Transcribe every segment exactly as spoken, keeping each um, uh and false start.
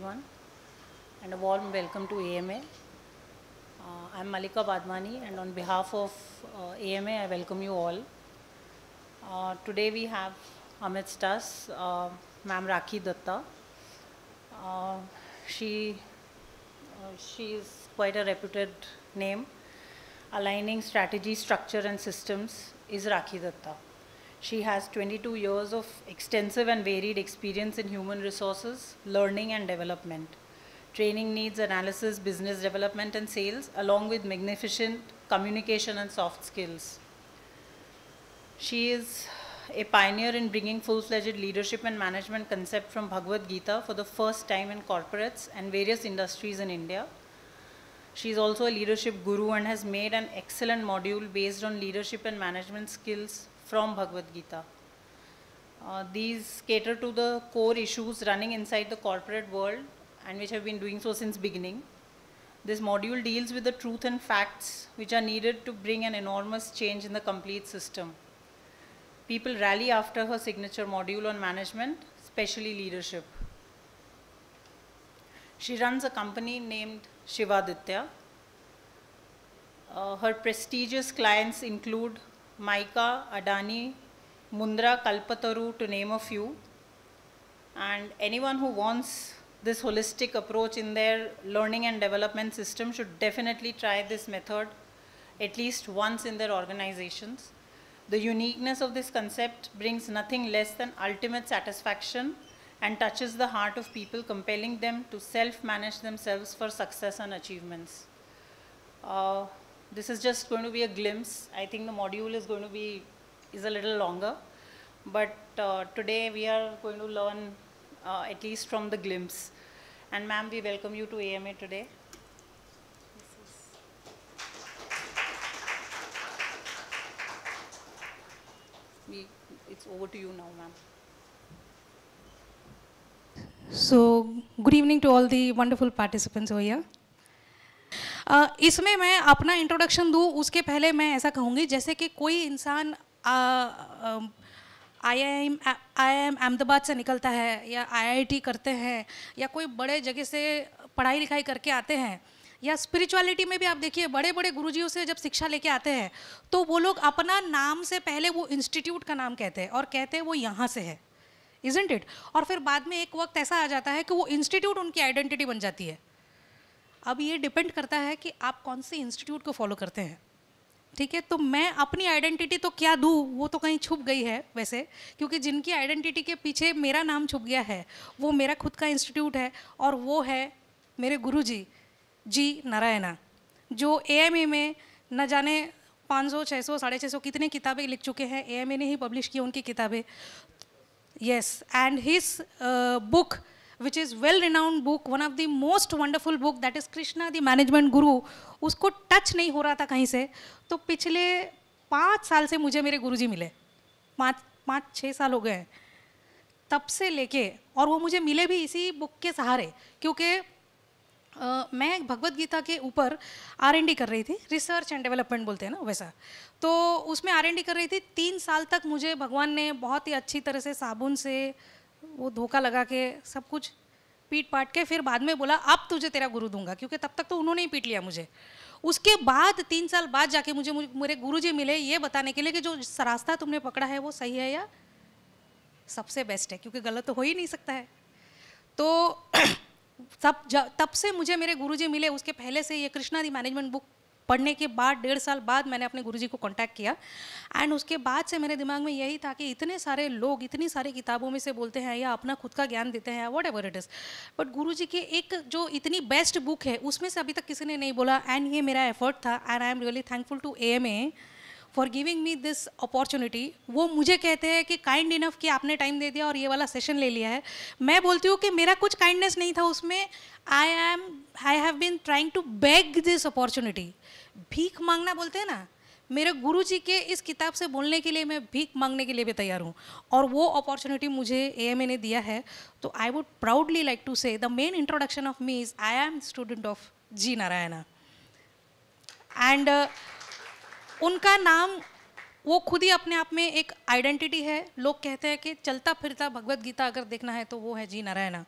Everyone, and a warm welcome to A M A. Uh, I'm Malika Badmani, and on behalf of uh, A M A, I welcome you all. Uh, today we have amidst us uh, Ma'am Rakhi Dutta. Uh, she uh, she is quite a reputed name. Aligning strategy, structure, and systems is Rakhi Dutta. She has twenty-two years of extensive and varied experience in human resources, learning and development, training needs analysis, business development and sales, along with magnificent communication and soft skills. She is a pioneer in bringing full-fledged leadership and management concept from Bhagavad Gita for the first time in corporates and various industries in India. She is also a leadership guru and has made an excellent module based on leadership and management skills from Bhagavad Gita. Uh, these cater to the core issues running inside the corporate world and which have been doing so since beginning. This module deals with the truth and facts which are needed to bring an enormous change in the complete system. People rally after her signature module on management, especially leadership. She runs a company named Shiva Ditya. Uh, her prestigious clients include Mica, Adani, Mundra, Kalpataru, to name a few. And anyone who wants this holistic approach in their learning and development system should definitely try this method at least once in their organizations. The uniqueness of this concept brings nothing less than ultimate satisfaction and touches the heart of people, compelling them to self-manage themselves for success and achievements. Uh, This is just going to be a glimpse. I think the module is going to be is a little longer, but uh, today we are going to learn uh, at least from the glimpse. And ma'am, we welcome you to A M A today. We, it's over to you now, ma'am. So, good evening to all the wonderful participants over here. Uh, इसमें मैं अपना introduction दूँ उसके पहले मैं ऐसा कहूँगी जैसे कि कोई इंसान I I M I M Ahmedabad से निकलता है या आई आई टी करते हैं या कोई बड़े जगह से पढ़ाई लिखाई करके आते हैं या स्पिरिचुअलिटी में भी आप देखिए बड़े बड़े गुरुजियों से जब शिक्षा लेके आते हैं तो वो लोग अपना नाम से पहले वो इंस्टीट्यूट का नाम कहते हैं और कहते हैं वो यहाँ से है, इजंट इट. और फिर बाद में एक वक्त ऐसा आ जाता है कि वो इंस्टीट्यूट उनकी आइडेंटिटी बन जाती है. अब ये डिपेंड करता है कि आप कौन से इंस्टीट्यूट को फॉलो करते हैं, ठीक है. तो मैं अपनी आइडेंटिटी तो क्या दूँ, वो तो कहीं छुप गई है वैसे, क्योंकि जिनकी आइडेंटिटी के पीछे मेरा नाम छुप गया है वो मेरा खुद का इंस्टीट्यूट है और वो है मेरे गुरुजी जी नारायणा, जो एएमए में न जाने पाँच सौ, छह सौ, साढ़े छह सौ कितने किताबें लिख चुके हैं. एएमए ने ही पब्लिश की उनकी किताबें. Yes, and his book which is well renowned book, one of the most wonderful book, that is Krishna the Management Guru. उसको टच नहीं हो रहा था कहीं से, तो पिछले पाँच साल से मुझे मेरे गुरुजी मिले, पाँच पाँच छः साल हो गए हैं तब से लेके. और वो मुझे मिले भी इसी बुक के सहारे, क्योंकि मैं भगवद गीता के ऊपर आर एन डी कर रही थी, रिसर्च एंड डेवलपमेंट बोलते हैं ना वैसा, तो उसमें आर एन डी कर रही थी. तीन साल तक मुझे भगवान ने बहुत ही अच्छी तरह से साबुन से वो धोखा लगा के सब कुछ पीट पाट के फिर बाद में बोला अब तुझे तेरा गुरु दूंगा, क्योंकि तब तक तो उन्होंने ही पीट लिया मुझे. उसके बाद तीन साल बाद जाके मुझे मेरे गुरुजी मिले ये बताने के लिए कि जो रास्ता तुमने पकड़ा है वो सही है या सबसे बेस्ट है, क्योंकि गलत तो हो ही नहीं सकता है. तो सब तब से मुझे मेरे गुरुजी मिले. उसके पहले से ये कृष्णा दी मैनेजमेंट बुक पढ़ने के बाद डेढ़ साल बाद मैंने अपने गुरुजी को कांटेक्ट किया. एंड उसके बाद से मेरे दिमाग में यही था कि इतने सारे लोग इतनी सारी किताबों में से बोलते हैं या अपना खुद का ज्ञान देते हैं, whatever it is, but Guruji की एक जो इतनी बेस्ट बुक है उसमें से अभी तक किसी ने नहीं बोला. एंड ये मेरा एफर्ट था and I am really thankful to A M A for giving me this opportunity. वो मुझे कहते हैं कि काइंड इनफ कि आपने टाइम दे दिया और ये वाला सेशन ले लिया है. मैं बोलती हूँ कि मेरा कुछ काइंडनेस नहीं था उसमें. I M I have been trying to beg this opportunity. भीख मांगना बोलते हैं ना, मेरे गुरुजी के इस किताब से बोलने के लिए मैं भीख मांगने के लिए भी तैयार हूँ और वो अपॉर्चुनिटी मुझे ए एम ए ने दिया है. तो I would proudly like to say the main introduction of me is I am student of G Narayana. And उनका नाम वो खुद ही अपने आप में एक आइडेंटिटी है. लोग कहते हैं कि चलता फिरता भगवद गीता अगर देखना है तो वो है जी नारायणा.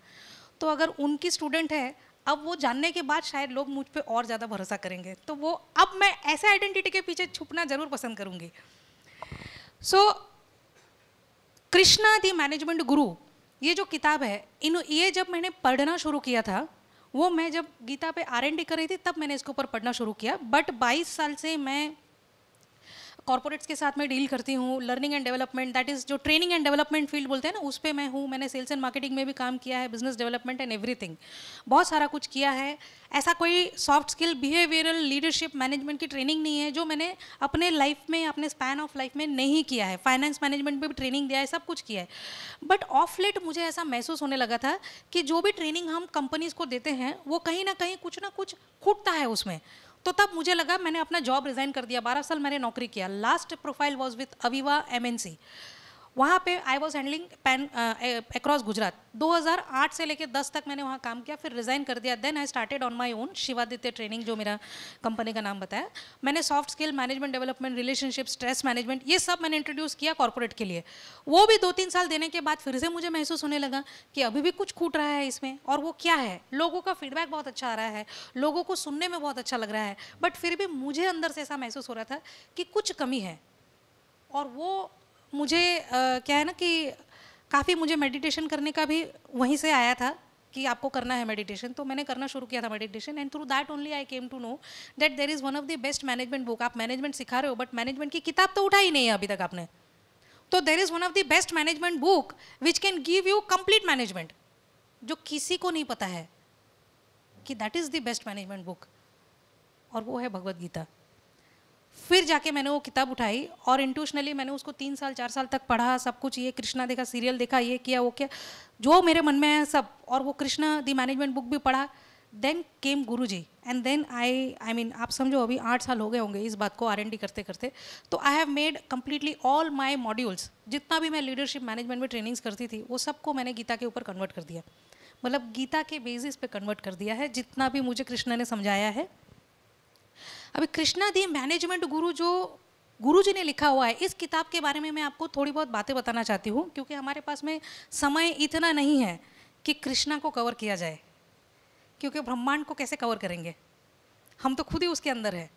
तो अगर उनकी स्टूडेंट है, अब वो जानने के बाद शायद लोग मुझ पे और ज़्यादा भरोसा करेंगे, तो वो अब मैं ऐसे आइडेंटिटी के पीछे छुपना ज़रूर पसंद करूँगी। सो कृष्णा द मैनेजमेंट गुरु, ये जो किताब है, इन ये जब मैंने पढ़ना शुरू किया था, वो मैं जब गीता पे आर एन डी कर रही थी तब मैंने इसके ऊपर पढ़ना शुरू किया। बट बाईस साल से मैं कॉर्पोरेट्स के साथ मैं डील करती हूँ, learning and development, that is जो ट्रेनिंग एंड डेवलपमेंट फील्ड बोलते हैं ना, उस पर मैं हूँ। मैंने सेल्स एंड मार्केटिंग में भी काम किया है, बिजनेस डेवलपमेंट एंड एवरीथिंग, बहुत सारा कुछ किया है। ऐसा कोई soft skill, behavioural, leadership, management की ट्रेनिंग नहीं है जो मैंने अपने लाइफ में, अपने स्पैन ऑफ लाइफ में नहीं किया है। फाइनेंस मैनेजमेंट में भी ट्रेनिंग दिया है, सब कुछ किया है। बट ऑफ लेट मुझे ऐसा महसूस होने लगा था कि जो भी ट्रेनिंग हम कंपनीज़ को देते हैं वो कहीं ना कहीं कुछ ना कुछ खुटता है उसमें। तो तब मुझे लगा, मैंने अपना जॉब रिज़ाइन कर दिया, बारह साल मैंने नौकरी किया। Last profile was with Aviva MNC, वहाँ पे I was handling pan across Gujarat. दो हज़ार आठ से लेकर दस तक मैंने वहाँ काम किया, फिर रिज़ाइन कर दिया। Then I started on my own Shivaditya training, जो मेरा कंपनी का नाम बताया। मैंने soft skill, management development, relationship, stress management, ये सब मैंने इंट्रोड्यूस किया कॉर्पोरेट के लिए। वो भी दो तीन साल देने के बाद फिर से मुझे महसूस होने लगा कि अभी भी कुछ छूट रहा है इसमें, और वो क्या है, लोगों का फीडबैक बहुत अच्छा आ रहा है, लोगों को सुनने में बहुत अच्छा लग रहा है, बट फिर भी मुझे अंदर से ऐसा महसूस हो रहा था कि कुछ कमी है। और वो मुझे आ, क्या है ना कि काफ़ी मुझे मेडिटेशन करने का भी वहीं से आया था कि आपको करना है मेडिटेशन, तो मैंने करना शुरू किया था meditation. And through that only I came to know that there is one of the best management book. आप मैनेजमेंट सिखा रहे हो बट मैनेजमेंट की किताब तो उठा ही नहीं है अभी तक आपने, तो there is one of the best management book which can give you complete management, जो किसी को नहीं पता है कि that is the best management book, और वो है भगवद गीता। फिर जाके मैंने वो किताब उठाई और इंट्यूशनली मैंने उसको तीन साल चार साल तक पढ़ा, सब कुछ, ये कृष्णा देखा, सीरियल देखा, ये किया वो किया, जो मेरे मन में है सब, और वो कृष्णा दी मैनेजमेंट बुक भी पढ़ा। Then came Guruji and then I I mean आप समझो अभी आठ साल हो गए होंगे इस बात को आर एन डी करते करते। तो I have made completely all my modules, जितना भी मैं लीडरशिप मैनेजमेंट में ट्रेनिंग्स करती थी वो सबको मैंने गीता के ऊपर कन्वर्ट कर दिया, मतलब गीता के बेसिस पे कन्वर्ट कर दिया है जितना भी मुझे कृष्णा ने समझाया है। अभी कृष्णा दी मैनेजमेंट गुरु जो गुरुजी ने लिखा हुआ है, इस किताब के बारे में मैं आपको थोड़ी बहुत बातें बताना चाहती हूँ, क्योंकि हमारे पास में समय इतना नहीं है कि कृष्णा को कवर किया जाए, क्योंकि ब्रह्मांड को कैसे कवर करेंगे, हम तो खुद ही उसके अंदर है,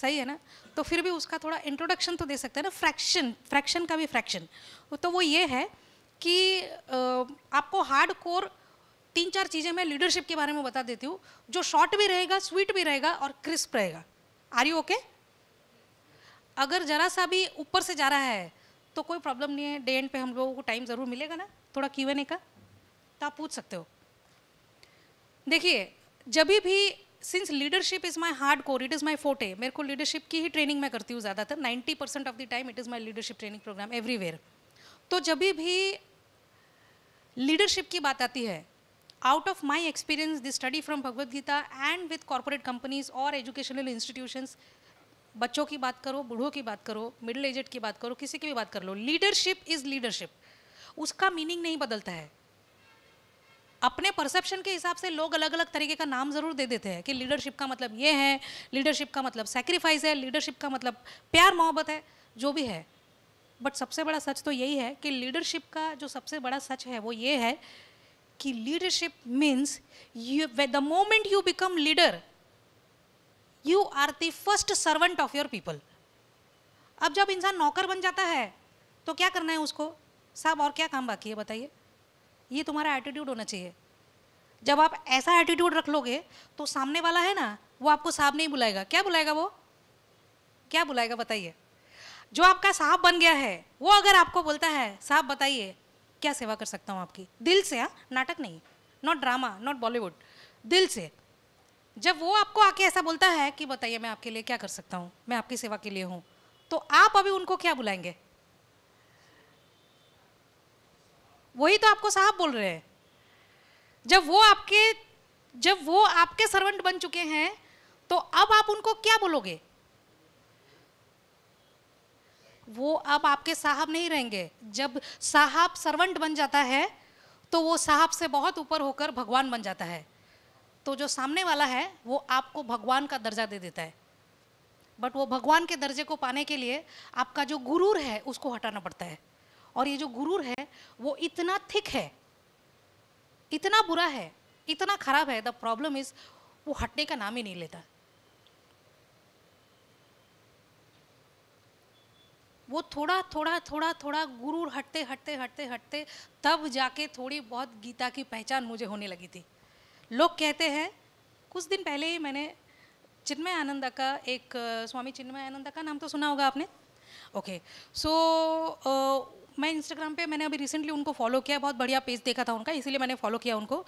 सही है ना। तो फिर भी उसका थोड़ा इंट्रोडक्शन तो दे सकते हैं ना, फ्रैक्शन, फ्रैक्शन का भी फ्रैक्शन। तो वो ये है कि आपको हार्ड कोर तीन चार चीज़ें मैं लीडरशिप के बारे में बता देती हूँ, जो शॉर्ट भी रहेगा, स्वीट भी रहेगा और क्रिस्प रहेगा। Are you okay? अगर जरा सा भी ऊपर से जा रहा है तो कोई प्रॉब्लम नहीं है, डे एंड पे हम लोगों को टाइम ज़रूर मिलेगा ना थोड़ा क्यू एंड ए का, तो आप पूछ सकते हो। देखिए, जब भी, since leadership is my hard core, it is my forte, मेरे को लीडरशिप की ही ट्रेनिंग मैं करती हूँ ज़्यादातर, ninety percent of the time it is my leadership training programme everywhere. तो जब भी लीडरशिप की बात आती है, out of my experience, the study from Bhagavad Gita and with corporate companies or educational institutions, बच्चों की बात करो, बूढ़ों की बात करो, मिडिल एजेड की बात करो, किसी की भी बात कर लो, लीडरशिप इज़ लीडरशिप, उसका मीनिंग नहीं बदलता है। अपने परसेप्शन के हिसाब से लोग अलग अलग तरीके का नाम ज़रूर दे देते हैं कि लीडरशिप का मतलब ये है, लीडरशिप का मतलब सेक्रीफाइस है, लीडरशिप का मतलब प्यार मोहब्बत है, जो भी है। बट सबसे बड़ा सच तो यही है कि लीडरशिप का जो सबसे बड़ा सच है वो ये है कि leadership means you, the moment you become leader, you are the first servant of your people. अब जब इंसान नौकर बन जाता है तो क्या करना है उसको, साहब और क्या काम बाकी है बताइए, ये तुम्हारा एटीट्यूड होना चाहिए। जब आप ऐसा एटीट्यूड रख लोगे तो सामने वाला है ना, वो आपको साहब नहीं बुलाएगा, क्या बुलाएगा, वो क्या बुलाएगा बताइए। जो आपका साहब बन गया है वो अगर आपको बोलता है साहब बताइए क्या सेवा कर सकता हूँ आपकी, दिल से, हाँ, नाटक नहीं, नॉट ड्रामा, नॉट बॉलीवुड, दिल से। जब वो आपको आके ऐसा बोलता है कि बताइए मैं आपके लिए क्या कर सकता हूँ, मैं आपकी सेवा के लिए हूँ, तो आप अभी उनको क्या बुलाएंगे, वही तो आपको साहब बोल रहे हैं। जब वो आपके जब वो आपके सर्वेंट बन चुके हैं तो अब आप उनको क्या बोलोगे, वो अब आपके साहब नहीं रहेंगे। जब साहब सर्वेंट बन जाता है तो वो साहब से बहुत ऊपर होकर भगवान बन जाता है। तो जो सामने वाला है वो आपको भगवान का दर्जा दे देता है, बट वो भगवान के दर्जे को पाने के लिए आपका जो गुरूर है उसको हटाना पड़ता है। और ये जो गुरूर है वो इतना थिक है इतना बुरा है, इतना खराब है, द प्रॉब्लम इज वो हटने का नाम ही नहीं लेता। वो थोड़ा थोड़ा थोड़ा थोड़ा गुरु हटते हटते हटते हटते तब जाके थोड़ी बहुत गीता की पहचान मुझे होने लगी थी। लोग कहते हैं, कुछ दिन पहले ही मैंने चिन्मयानंद का एक स्वामी चिन्मयानंद का नाम तो सुना होगा आपने। ओके, सो मैं इंस्टाग्राम पे मैंने अभी रिसेंटली उनको फॉलो किया, बहुत बढ़िया पेज देखा था उनका, इसीलिए मैंने फॉलो किया उनको।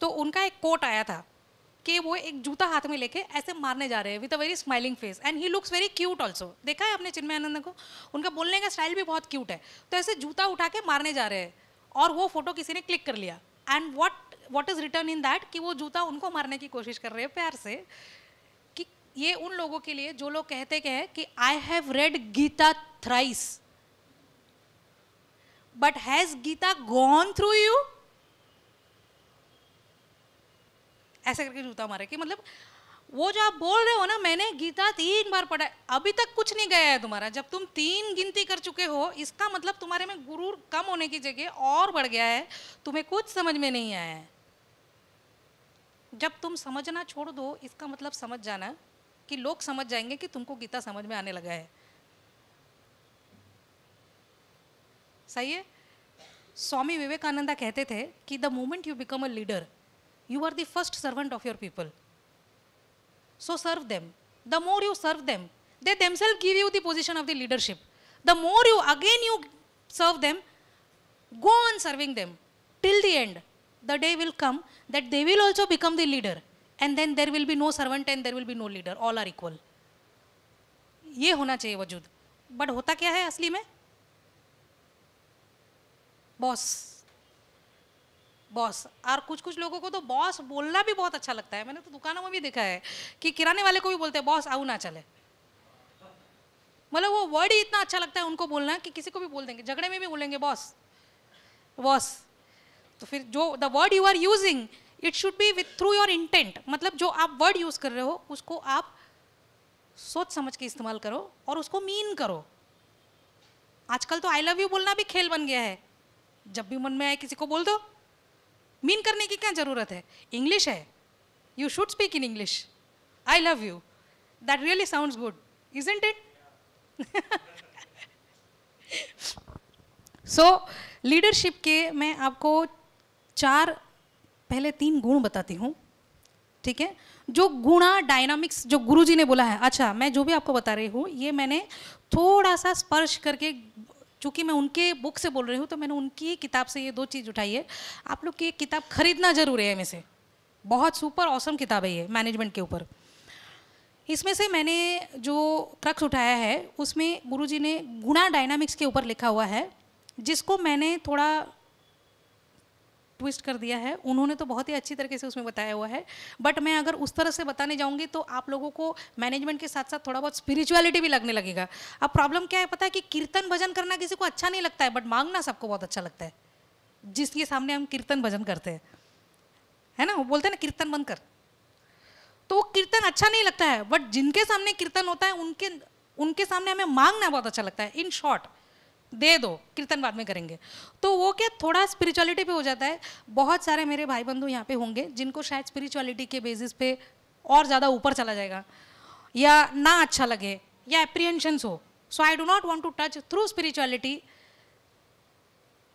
तो उनका एक कोट आया था कि वो एक जूता हाथ में लेके ऐसे मारने जा रहे हैं with a very smiling face and he looks very cute also. देखा है आपने चिन्मयानंद को? उनका बोलने का स्टाइल भी बहुत क्यूट है। तो ऐसे जूता उठा के मारने जा रहे हैं और वो फोटो किसी ने क्लिक कर लिया and what what is return in that कि वो जूता उनको मारने की कोशिश कर रहे हैं प्यार से। कि ये उन लोगों के लिए जो लोग कहते क्या है कि I have read Gita thrice but has Gita gone through you, ऐसे करके जूता मारे। कि मतलब वो जो आप बोल रहे हो ना, मैंने गीता तीन बार पढ़ा, अभी तक कुछ नहीं गया है तुम्हारा। जब तुम तीन गिनती कर चुके हो, इसका मतलब तुम्हारे में गुरूर कम होने की जगह और बढ़ गया है, तुम्हें कुछ समझ में नहीं आया है। जब तुम समझना छोड़ दो, इसका मतलब समझ जाना कि लोग समझ जाएंगे कि तुमको गीता समझ में आने लगा है। सही है? स्वामी विवेकानंद कहते थे कि the moment you become a leader you are the first servant of your people, so serve them. The more you serve them, they themselves give you the position of the leadership. The more you again you serve them, go on serving them till the end. The day will come that they will also become the leader, and then there will be no servant and there will be no leader, all are equal. ये होना चाहिए वजूद। But होता क्या है असली में? Boss boss. और कुछ कुछ लोगों को तो बॉस बोलना भी बहुत अच्छा लगता है। मैंने तो दुकानों में भी देखा है कि किराने वाले को भी बोलते हैं बॉस आओ ना चले, मतलब वो वर्ड ही इतना अच्छा लगता है उनको बोलना कि किसी को भी बोल देंगे। झगड़े में भी बोलेंगे बॉस बॉस। तो फिर जो the word you are using it should be with through your intent, मतलब जो आप वर्ड यूज कर रहे हो उसको आप सोच समझ के इस्तेमाल करो और उसको मीन करो। आजकल तो आई लव यू बोलना भी खेल बन गया है, जब भी मन में आए किसी को बोल दो। मीन करने की क्या जरूरत है? इंग्लिश है, you should speak in English. I love you, that really sounds good, isn't it? So leadership के मैं आपको चार, पहले तीन गुण बताती हूँ, ठीक है? जो गुणा डायनामिक्स जो गुरुजी ने बोला है। अच्छा, मैं जो भी आपको बता रही हूँ ये मैंने थोड़ा सा स्पर्श करके, चूँकि मैं उनके बुक से बोल रही हूँ तो मैंने उनकी किताब से ये दो चीज़ उठाई है। आप लोग की ये किताब खरीदना जरूर है, इनमें से बहुत सुपर ऑसम किताब है ये मैनेजमेंट के ऊपर। इसमें से मैंने जो क्रक्स उठाया है उसमें गुरुजी ने गुणा डायनामिक्स के ऊपर लिखा हुआ है, जिसको मैंने थोड़ा ट्विस्ट कर दिया है। उन्होंने तो बहुत ही अच्छी तरीके से उसमें बताया हुआ है, बट मैं अगर उस तरह से बताने जाऊंगी तो आप लोगों को मैनेजमेंट के साथ साथ थोड़ा बहुत स्पिरिचुअलिटी भी लगने लगेगा। अब प्रॉब्लम क्या है पता है कि कीर्तन भजन करना किसी को अच्छा नहीं लगता है, बट मांगना सबको बहुत अच्छा लगता है जिसके सामने हम कीर्तन भजन करते हैं, है ना? वो बोलते हैं ना कीर्तन बंद कर, तो वो कीर्तन अच्छा नहीं लगता है, बट जिनके सामने कीर्तन होता है उनके उनके सामने हमें मांगना बहुत अच्छा लगता है। इन शॉर्ट, दे दो, कीर्तन बाद में करेंगे। तो वो क्या थोड़ा स्पिरिचुअलिटी पे हो जाता है। बहुत सारे मेरे भाई बंधु यहाँ पे होंगे जिनको शायद स्पिरिचुअलिटी के बेसिस पे और ज़्यादा ऊपर चला जाएगा या ना अच्छा लगे या एप्रीहेंशंस हो। So I do not want to touch through spirituality.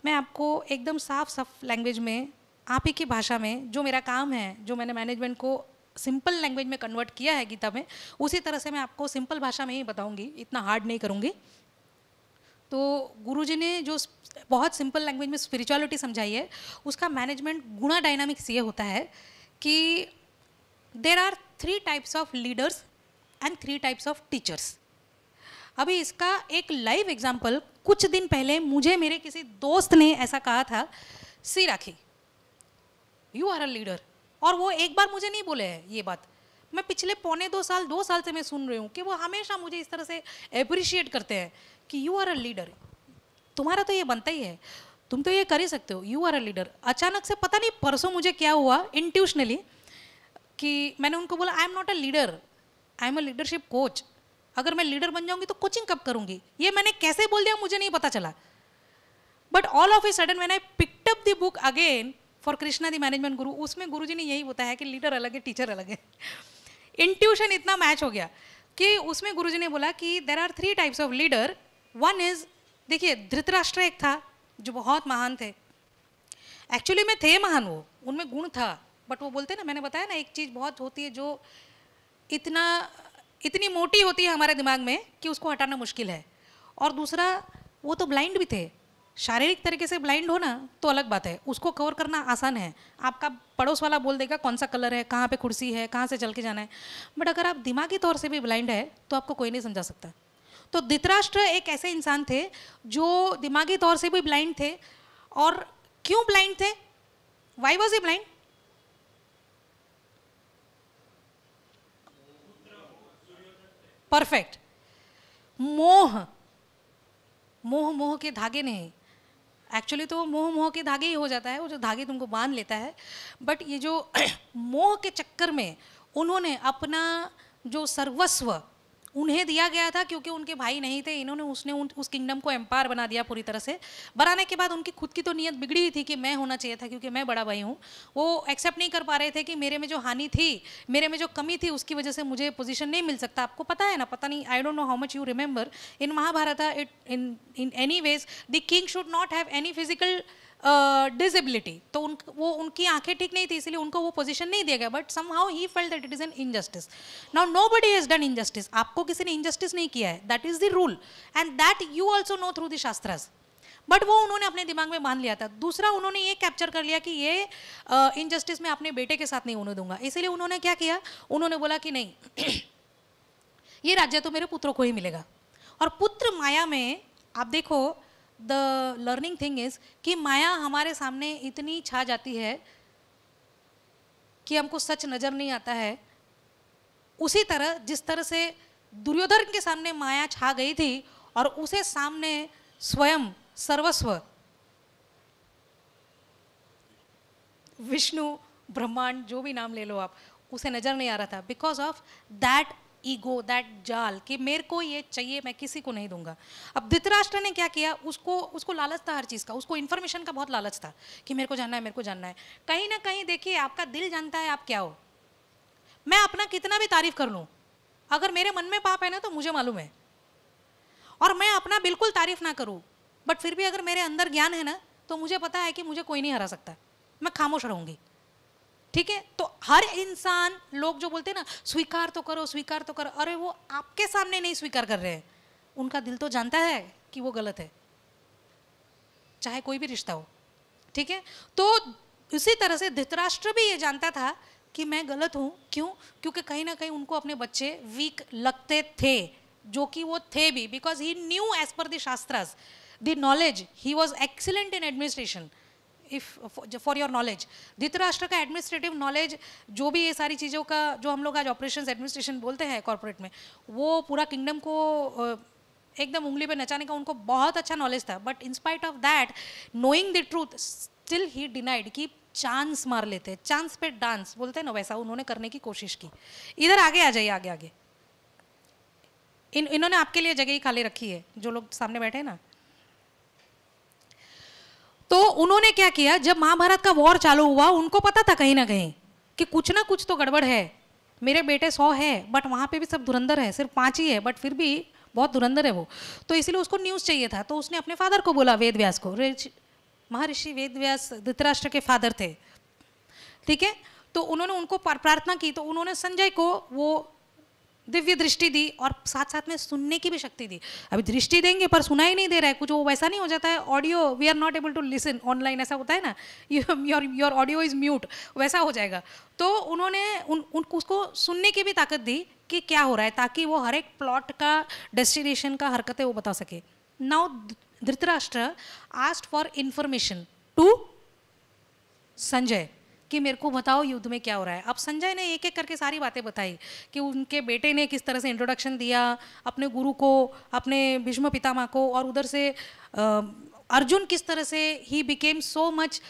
मैं आपको एकदम साफ साफ लैंग्वेज में, आप ही की भाषा में, जो मेरा काम है, जो मैंने मैनेजमेंट को सिंपल लैंग्वेज में कन्वर्ट किया है गीता में, उसी तरह से मैं आपको सिंपल भाषा में ही बताऊँगी, इतना हार्ड नहीं करूँगी। तो गुरुजी ने जो बहुत सिंपल लैंग्वेज में स्पिरिचुअलिटी समझाई है उसका मैनेजमेंट गुणा डायनामिक्स ये होता है कि there are three types of leaders and three types of teachers. अभी इसका एक लाइव एग्जांपल कुछ दिन पहले मुझे मेरे किसी दोस्त ने ऐसा कहा था, see Rakhi you are a leader. और वो एक बार मुझे नहीं बोले है ये बात, मैं पिछले पौने दो साल दो साल से मैं सुन रही हूँ कि वो हमेशा मुझे इस तरह से एप्रिशिएट करते हैं कि यू आर अ लीडर, तुम्हारा तो ये बनता ही है, तुम तो ये कर ही सकते हो, यू आर अ लीडर। अचानक से पता नहीं परसों मुझे क्या हुआ इंट्यूशनली कि मैंने उनको बोला I am not a leader, I am a leadership coach. अगर मैं लीडर बन जाऊँगी तो कोचिंग कब करूँगी? ये मैंने कैसे बोल दिया मुझे नहीं पता चला, but all of a sudden when I picked up the book again for Krishna the management guru, उसमें गुरुजी ने यही बताया कि लीडर अलग है, टीचर अलग है. इंट्यूशन इतना मैच हो गया कि उसमें गुरुजी ने बोला कि there are three types of leader. One is, देखिए धृतराष्ट्र एक था जो बहुत महान थे, एक्चुअली में थे महान, वो उनमें गुण था, बट वो बोलते ना, मैंने बताया ना एक चीज़ बहुत होती है जो इतना इतनी मोटी होती है हमारे दिमाग में कि उसको हटाना मुश्किल है. और दूसरा, वो तो ब्लाइंड भी थे, शारीरिक तरीके से ब्लाइंड हो ना तो अलग बात है, उसको कवर करना आसान है, आपका पड़ोस वाला बोल देगा कौन सा कलर है, कहाँ पे कुर्सी है, कहाँ से चल के जाना है. बट अगर आप दिमागी तौर से भी ब्लाइंड है तो आपको कोई नहीं समझा सकता. तो धृतराष्ट्र एक ऐसे इंसान थे जो दिमागी तौर से भी ब्लाइंड थे. और क्यों ब्लाइंड थे? Why was he blind? Perfect. मोह, मोह मोह के धागे नहीं, एक्चुअली तो मोह मोह के धागे ही हो जाता है, वो जो धागे तुमको बांध लेता है. बट ये जो मोह के चक्कर में उन्होंने अपना जो सर्वस्व उन्हें दिया गया था, क्योंकि उनके भाई नहीं थे, इन्होंने उसने उन, उस किंगडम को एम्पायर बना दिया पूरी तरह से. बनाने के बाद उनकी खुद की तो नीयत बिगड़ी ही थी कि मैं होना चाहिए था क्योंकि मैं बड़ा भाई हूँ. वो एक्सेप्ट नहीं कर पा रहे थे कि मेरे में जो हानि थी, मेरे में जो कमी थी, उसकी वजह से मुझे पोजीशन नहीं मिल सकता. आपको पता है ना, पता नहीं, I don't know how much you remember in Mahabharata, it in in any ways the king should not have any physical disability. तो उन वो उनकी आंखें ठीक नहीं थी, इसलिए उनको वो पोजीशन नहीं दिया गया. But somehow he felt that it is an injustice. Now nobody has done injustice. आपको किसी ने इनजस्टिस नहीं किया है, that is the rule and that you also know through the shastras. But वो उन्होंने अपने दिमाग में बांध लिया था. दूसरा, उन्होंने ये कैप्चर कर लिया कि ये इनजस्टिस uh, मैं अपने बेटे के साथ नहीं होने दूंगा, इसीलिए उन्होंने क्या किया, उन्होंने बोला कि नहीं ये राज्य तो मेरे पुत्रों को ही मिलेगा. और पुत्र माया में आप देखो, द लर्निंग थिंग इज कि माया हमारे सामने इतनी छा जाती है कि हमको सच नज़र नहीं आता है. उसी तरह जिस तरह से दुर्योधन के सामने माया छा गई थी और उसे सामने स्वयं सर्वस्व विष्णु, ब्रह्मांड, जो भी नाम ले लो आप, उसे नज़र नहीं आ रहा था because of that ego, that जाल कि मेरे को ये चाहिए, मैं किसी को नहीं दूंगा. अब धृतराष्ट्र ने क्या किया, उसको उसको लालच था हर चीज़ का, उसको इन्फॉर्मेशन का बहुत लालच था कि मेरे को जानना है, मेरे को जानना है. कहीं ना कहीं देखिए, आपका दिल जानता है आप क्या हो. मैं अपना कितना भी तारीफ कर लूँ, अगर मेरे मन में पाप है ना तो मुझे मालूम है. और मैं अपना बिल्कुल तारीफ ना करूँ, बट फिर भी अगर मेरे अंदर ज्ञान है ना तो मुझे पता है कि मुझे कोई नहीं हरा सकता, मैं खामोश रहूँगी. ठीक है, तो हर इंसान, लोग जो बोलते हैं ना स्वीकार तो करो, स्वीकार तो करो, अरे वो आपके सामने नहीं स्वीकार कर रहे हैं, उनका दिल तो जानता है कि वो गलत है, चाहे कोई भी रिश्ता हो. ठीक है, तो इसी तरह से धृतराष्ट्र भी ये जानता था कि मैं गलत हूँ. क्यों? क्योंकि कहीं ना कहीं उनको अपने बच्चे वीक लगते थे, जो कि वो थे भी, because he knew as per the shastras the knowledge, he was excellent in administration. If for your knowledge, Dhritarashtra का एडमिनिस्ट्रेटिव नॉलेज, जो भी ये सारी चीज़ों का जो हम लोग आज ऑपरेशंस एडमिनिस्ट्रेशन बोलते हैं कॉर्पोरेट में, वो पूरा किंगडम को एकदम उंगली पे नचाने का उनको बहुत अच्छा नॉलेज था. But in spite of that, knowing the truth, still he denied कि चांस मार लेते हैं, चांस पे डांस बोलते हैं ना, वैसा उन्होंने करने की कोशिश की. इधर आगे आ जाइए, आगे आगे. इन इन्होंने आपके लिए जगह ही खाली रखी है, जो लोग सामने बैठे हैं ना. तो उन्होंने क्या किया, जब महाभारत का वॉर चालू हुआ, उनको पता था कहीं ना कहीं कि कुछ ना कुछ तो गड़बड़ है. मेरे बेटे सौ है, बट वहाँ पे भी सब धुरंधर है, सिर्फ पाँच ही है, बट फिर भी बहुत धुरंधर है वो. तो इसीलिए उसको न्यूज़ चाहिए था. तो उसने अपने फादर को बोला, वेद व्यास को, महर्षि वेद व्यास धृतराष्ट्र के फादर थे. ठीक है, तो उन्होंने उनको प्रार्थना की, तो उन्होंने संजय को वो दिव्य दृष्टि दी और साथ साथ में सुनने की भी शक्ति दी. अभी दृष्टि देंगे पर सुना ही नहीं दे रहा है कुछ, वो वैसा नहीं हो जाता है audio, we are not able to listen online, ऐसा होता है ना, your your audio is mute, वैसा हो जाएगा. तो उन्होंने उन, उन उसको सुनने की भी ताकत दी कि क्या हो रहा है, ताकि वो हर एक प्लॉट का डेस्टिनेशन का हरकतें वो बता सके. Now Dhritarashtra asked for information to Sanjay कि मेरे को बताओ युद्ध में क्या हो रहा है. अब संजय ने एक एक करके सारी बातें बताई कि उनके बेटे ने किस तरह से इंट्रोडक्शन दिया अपने गुरु को, अपने भीष्म पितामह को, और उधर से अर्जुन किस तरह से he became so much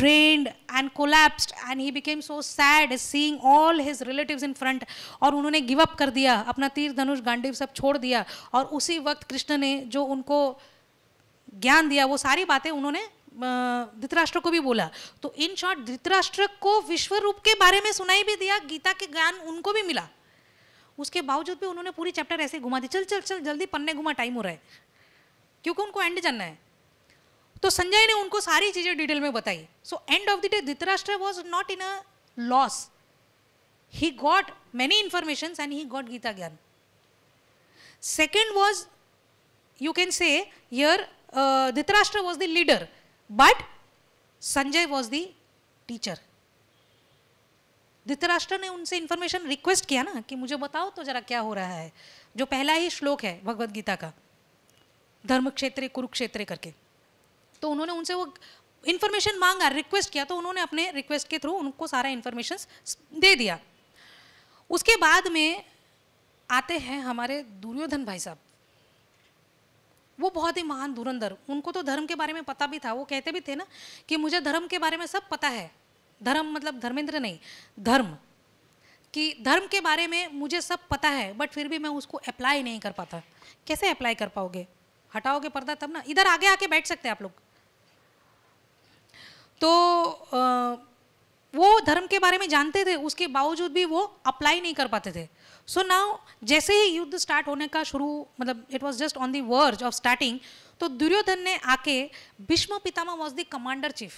drained and collapsed and he became so sad seeing all his relatives in front, और उन्होंने give up कर दिया, अपना तीर धनुष गांडीव सब छोड़ दिया. और उसी वक्त कृष्ण ने जो उनको ज्ञान दिया वो सारी बातें उन्होंने धृतराष्ट्र को भी बोला। तो इन शॉर्ट धृतराष्ट्र को विश्व रूप के बारे में सुनाई भी दिया, गीता के ज्ञान उनको भी मिला, उसके बावजूद भी उन्होंने पूरी चैप्टर ऐसे घुमा दी, चल चल चल जल्दी पन्ने घुमा, टाइम हो रहा है, क्योंकि उनको एंड जानना है। तो संजय ने उनको सारी चीज़ें डिटेल में बताई। So end of the day Dhritarashtra was not in a loss, he got many information and he got Gita ज्ञान। Second was you can say here uh, Dhritarashtra was the leader but Sanjay was the teacher। Dhritarashtra ने उनसे information request किया ना कि मुझे बताओ तो जरा क्या हो रहा है। जो पहला ही श्लोक है भगवद गीता का, धर्म क्षेत्रे कुरुक्षेत्रे करके, तो उन्होंने उनसे वो information मांगा, request किया, तो उन्होंने अपने request के through उनको सारा information दे दिया। उसके बाद में आते हैं हमारे दुर्योधन भाई साहब, वो बहुत ही महान धुरंधर, उनको तो धर्म के बारे में पता भी था, वो कहते भी थे ना कि मुझे धर्म के बारे में सब पता है, धर्म मतलब धर्मेंद्र नहीं, धर्म कि धर्म के बारे में मुझे सब पता है बट फिर भी मैं उसको अप्लाई नहीं कर पाता। कैसे अप्लाई कर पाओगे, हटाओगे पर्दा तब ना, इधर आगे आके बैठ सकते हैं आप लोग। तो आ, वो धर्म के बारे में जानते थे, उसके बावजूद भी वो अप्लाई नहीं कर पाते थे। सो so नाउ जैसे ही युद्ध स्टार्ट होने का शुरू, मतलब it was just on the verge of starting, तो दुर्योधन ने आके, Bhishma Pitamah was the commander chief,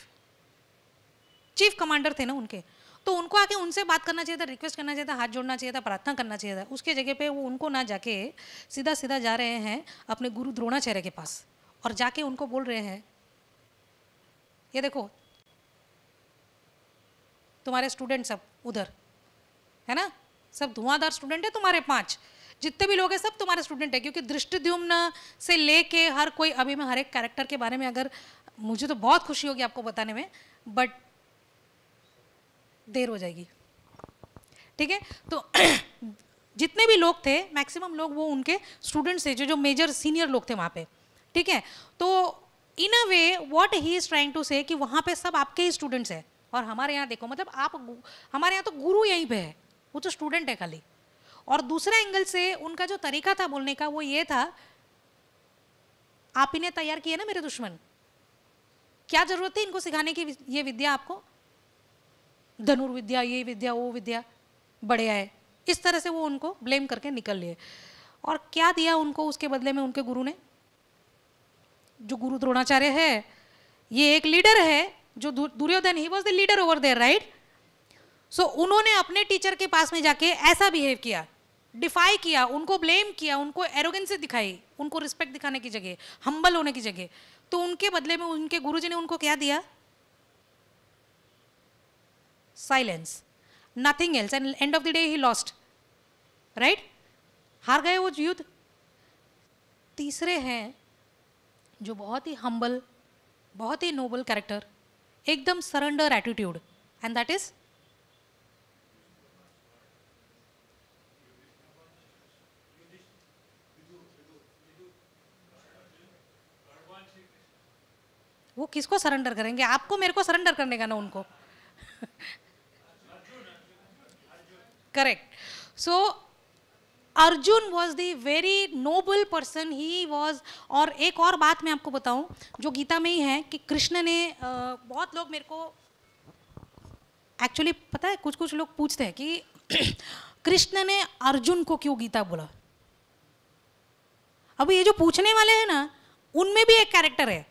chief commander थे ना उनके, तो उनको आके उनसे बात करना चाहिए था, रिक्वेस्ट करना चाहिए था, हाथ जोड़ना चाहिए था, प्रार्थना करना चाहिए था। उसके जगह पे वो उनको ना जाके सीधा सीधा जा रहे हैं अपने गुरु द्रोणाचार्य के पास और जाके उनको बोल रहे हैं, ये देखो तुम्हारे स्टूडेंट सब उधर है ना, सब धुआंधार स्टूडेंट है तुम्हारे, पांच जितने भी लोग हैं सब तुम्हारे स्टूडेंट है, क्योंकि दृष्टिद्युम्न से लेके हर कोई, अभी मैं हर एक कैरेक्टर के बारे में, अगर मुझे तो बहुत खुशी होगी आपको बताने में बट देर हो जाएगी, ठीक है। तो जितने भी लोग थे मैक्सिमम लोग वो उनके स्टूडेंट्स थे, जो जो मेजर सीनियर लोग थे वहाँ पे, ठीक है। तो in a way what he is trying to say कि वहाँ पे सब आपके ही स्टूडेंट्स हैं और हमारे यहाँ देखो, मतलब आप, हमारे यहाँ तो गुरु यहीं पे है, वो तो स्टूडेंट है खाली। और दूसरा एंगल से उनका जो तरीका था बोलने का वो ये था, आप इन्हें तैयार किए ना मेरे दुश्मन, क्या जरूरत थी इनको सिखाने की ये विद्या आपको, धनुर्विद्या, ये विद्या, वो विद्या, बढ़िया है। इस तरह से वो उनको ब्लेम करके निकल लिए। और क्या दिया उनको उसके बदले में उनके गुरु ने, जो गुरु द्रोणाचार्य है, ये एक लीडर है, जो Duryodhan he was the leader over there, right. So so, उन्होंने अपने टीचर के पास में जाके ऐसा बिहेव किया, डिफाई किया, उनको ब्लेम किया, उनको एरोगेंसी दिखाई, उनको रिस्पेक्ट दिखाने की जगह, हम्बल होने की जगह। तो उनके बदले में उनके गुरुजी ने उनको क्या दिया, silence, nothing else. And end of the day he lost, right, हार गए वो युद्ध। तीसरे हैं जो बहुत ही हम्बल, बहुत ही नोबल कैरेक्टर, एकदम surrender attitude, and that is वो किसको सरेंडर करेंगे, आपको मेरे को सरेंडर करने का ना उनको, correct. So Arjun was the very noble person, he was. और एक और बात मैं आपको बताऊं जो गीता में ही है कि कृष्ण ने आ, बहुत लोग मेरे को एक्चुअली पता है, कुछ कुछ लोग पूछते हैं कि कृष्ण ने अर्जुन को क्यों गीता बोला। अब ये जो पूछने वाले हैं ना उनमें भी एक कैरेक्टर है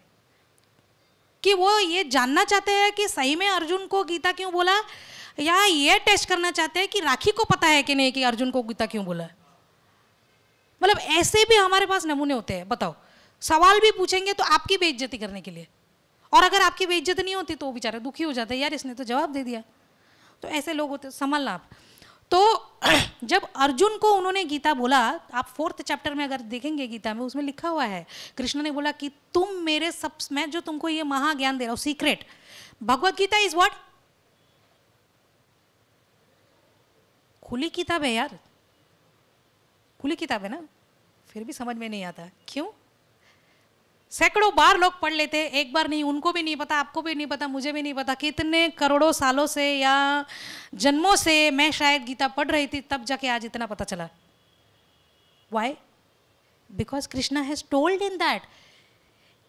कि वो ये जानना चाहते हैं कि सही में अर्जुन को गीता क्यों बोला, या ये टेस्ट करना चाहते हैं कि राखी को पता है कि नहीं कि अर्जुन को गीता क्यों बोला। मतलब ऐसे भी हमारे पास नमूने होते हैं। बताओ, सवाल भी पूछेंगे तो आपकी बेइज्जती करने के लिए, और अगर आपकी बेइज्जती नहीं होती तो बेचारे दुखी हो जाते, यार इसने तो जवाब दे दिया। तो ऐसे लोग होते, संभालना आप। तो जब अर्जुन को उन्होंने गीता बोला, आप फोर्थ चैप्टर में अगर देखेंगे गीता में, उसमें लिखा हुआ है कृष्ण ने बोला कि तुम मेरे सब, मैं जो तुमको ये महाज्ञान दे रहा हूं, secret Bhagavad Gita is what, खुली किताब है यार, खुली किताब है ना, फिर भी समझ में नहीं आता क्यों। सैकड़ों बार लोग पढ़ लेते, एक बार नहीं, उनको भी नहीं पता, आपको भी नहीं पता, मुझे भी नहीं पता। कितने करोड़ों सालों से या जन्मों से मैं शायद गीता पढ़ रही थी, तब जाके आज इतना पता चला। Why? Because Krishna has told in that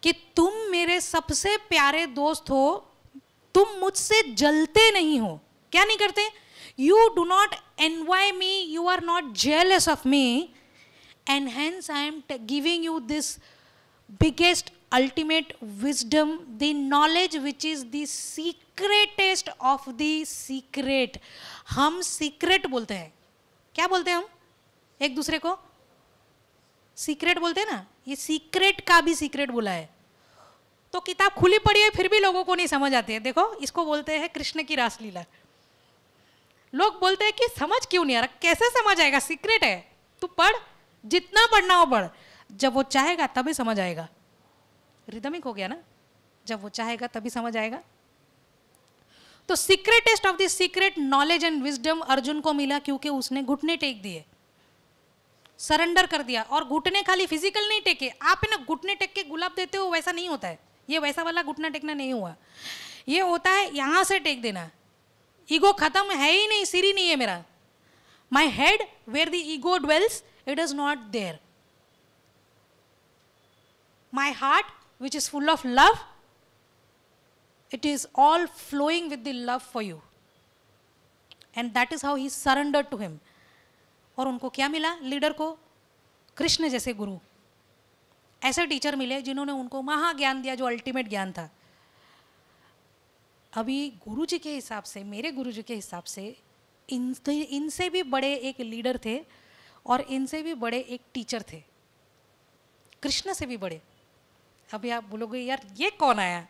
कि तुम मेरे सबसे प्यारे दोस्त हो, तुम मुझसे जलते नहीं हो. क्या नहीं करते? You do not envy me, you are not jealous of me, and hence I am giving you this biggest, ultimate wisdom, the knowledge which is the secretest of the secret. हम secret बोलते हैं. क्या बोलते हैं हम एक दूसरे को? secret बोलते हैं ना. ये secret का भी secret बोला है. तो किताब खुली पड़ी है फिर भी लोगों को नहीं समझ आती है. देखो, इसको बोलते हैं कृष्ण की रासलीला. लोग बोलते हैं कि समझ क्यों नहीं आ रहा, कैसे समझ आएगा, सीक्रेट है, तू पढ़, जितना पढ़ना हो पढ़, जब वो चाहेगा तभी समझ आएगा. रिदमिक हो गया ना, जब वो चाहेगा तभी समझ आएगा. तो secretest of the secret knowledge and wisdom Arjun को मिला क्योंकि उसने घुटने टेक दिए, सरेंडर कर दिया. और घुटने खाली फिजिकल नहीं टेके. आप ना घुटने टेक के गुलाब देते हो वैसा नहीं होता है. ये वैसा वाला घुटना टेकना नहीं हुआ, ये होता है यहाँ से टेक देना. ईगो खत्म है ही नहीं, सिर ही नहीं है मेरा. My head where the ego dwells it is not there. My heart which is full of love it is all flowing with the love for you. And that is how he surrendered to him. और उनको क्या मिला? Leader को कृष्ण जैसे गुरु, ऐसे teacher मिले जिन्होंने उनको महाज्ञान दिया जो अल्टीमेट ज्ञान था. अभी गुरुजी के हिसाब से, मेरे गुरुजी के हिसाब से इनसे इनसे भी बड़े एक लीडर थे और इनसे भी बड़े एक टीचर थे, कृष्ण से भी बड़े. अभी आप बोलोगे यार ये कौन आया?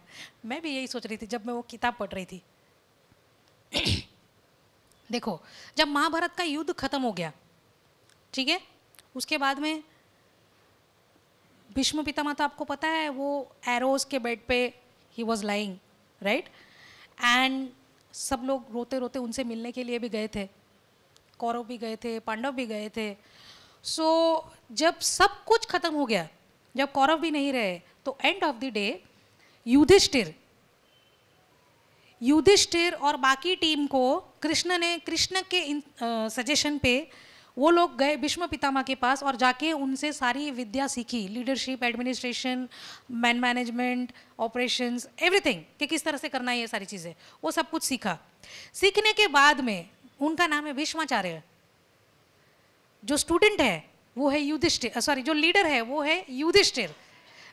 मैं भी यही सोच रही थी जब मैं वो किताब पढ़ रही थी. देखो, जब महाभारत का युद्ध खत्म हो गया, ठीक है, उसके बाद में भीष्म पितामह, आपको पता है, वो एरोज के बेड पे he was lying, right. And सब लोग रोते रोते उनसे मिलने के लिए भी गए थे, कौरव भी गए थे, पांडव भी गए थे. सो so, जब सब कुछ खत्म हो गया, जब कौरव भी नहीं रहे, तो end of the day Yudhishthir Yudhishthir और बाकी टीम को कृष्ण ने, कृष्ण के सजेशन पे वो लोग गए भीष्म पितामह के पास और जाके उनसे सारी विद्या सीखी, leadership, administration, man management, operations, everything, कि किस तरह से करना है ये सारी चीज़ें. वो सब कुछ सीखा. सीखने के बाद में उनका नाम है भीष्माचार्य. जो स्टूडेंट है वो है युधिष्ठिर, सॉरी जो लीडर है वो है Yudhishthir.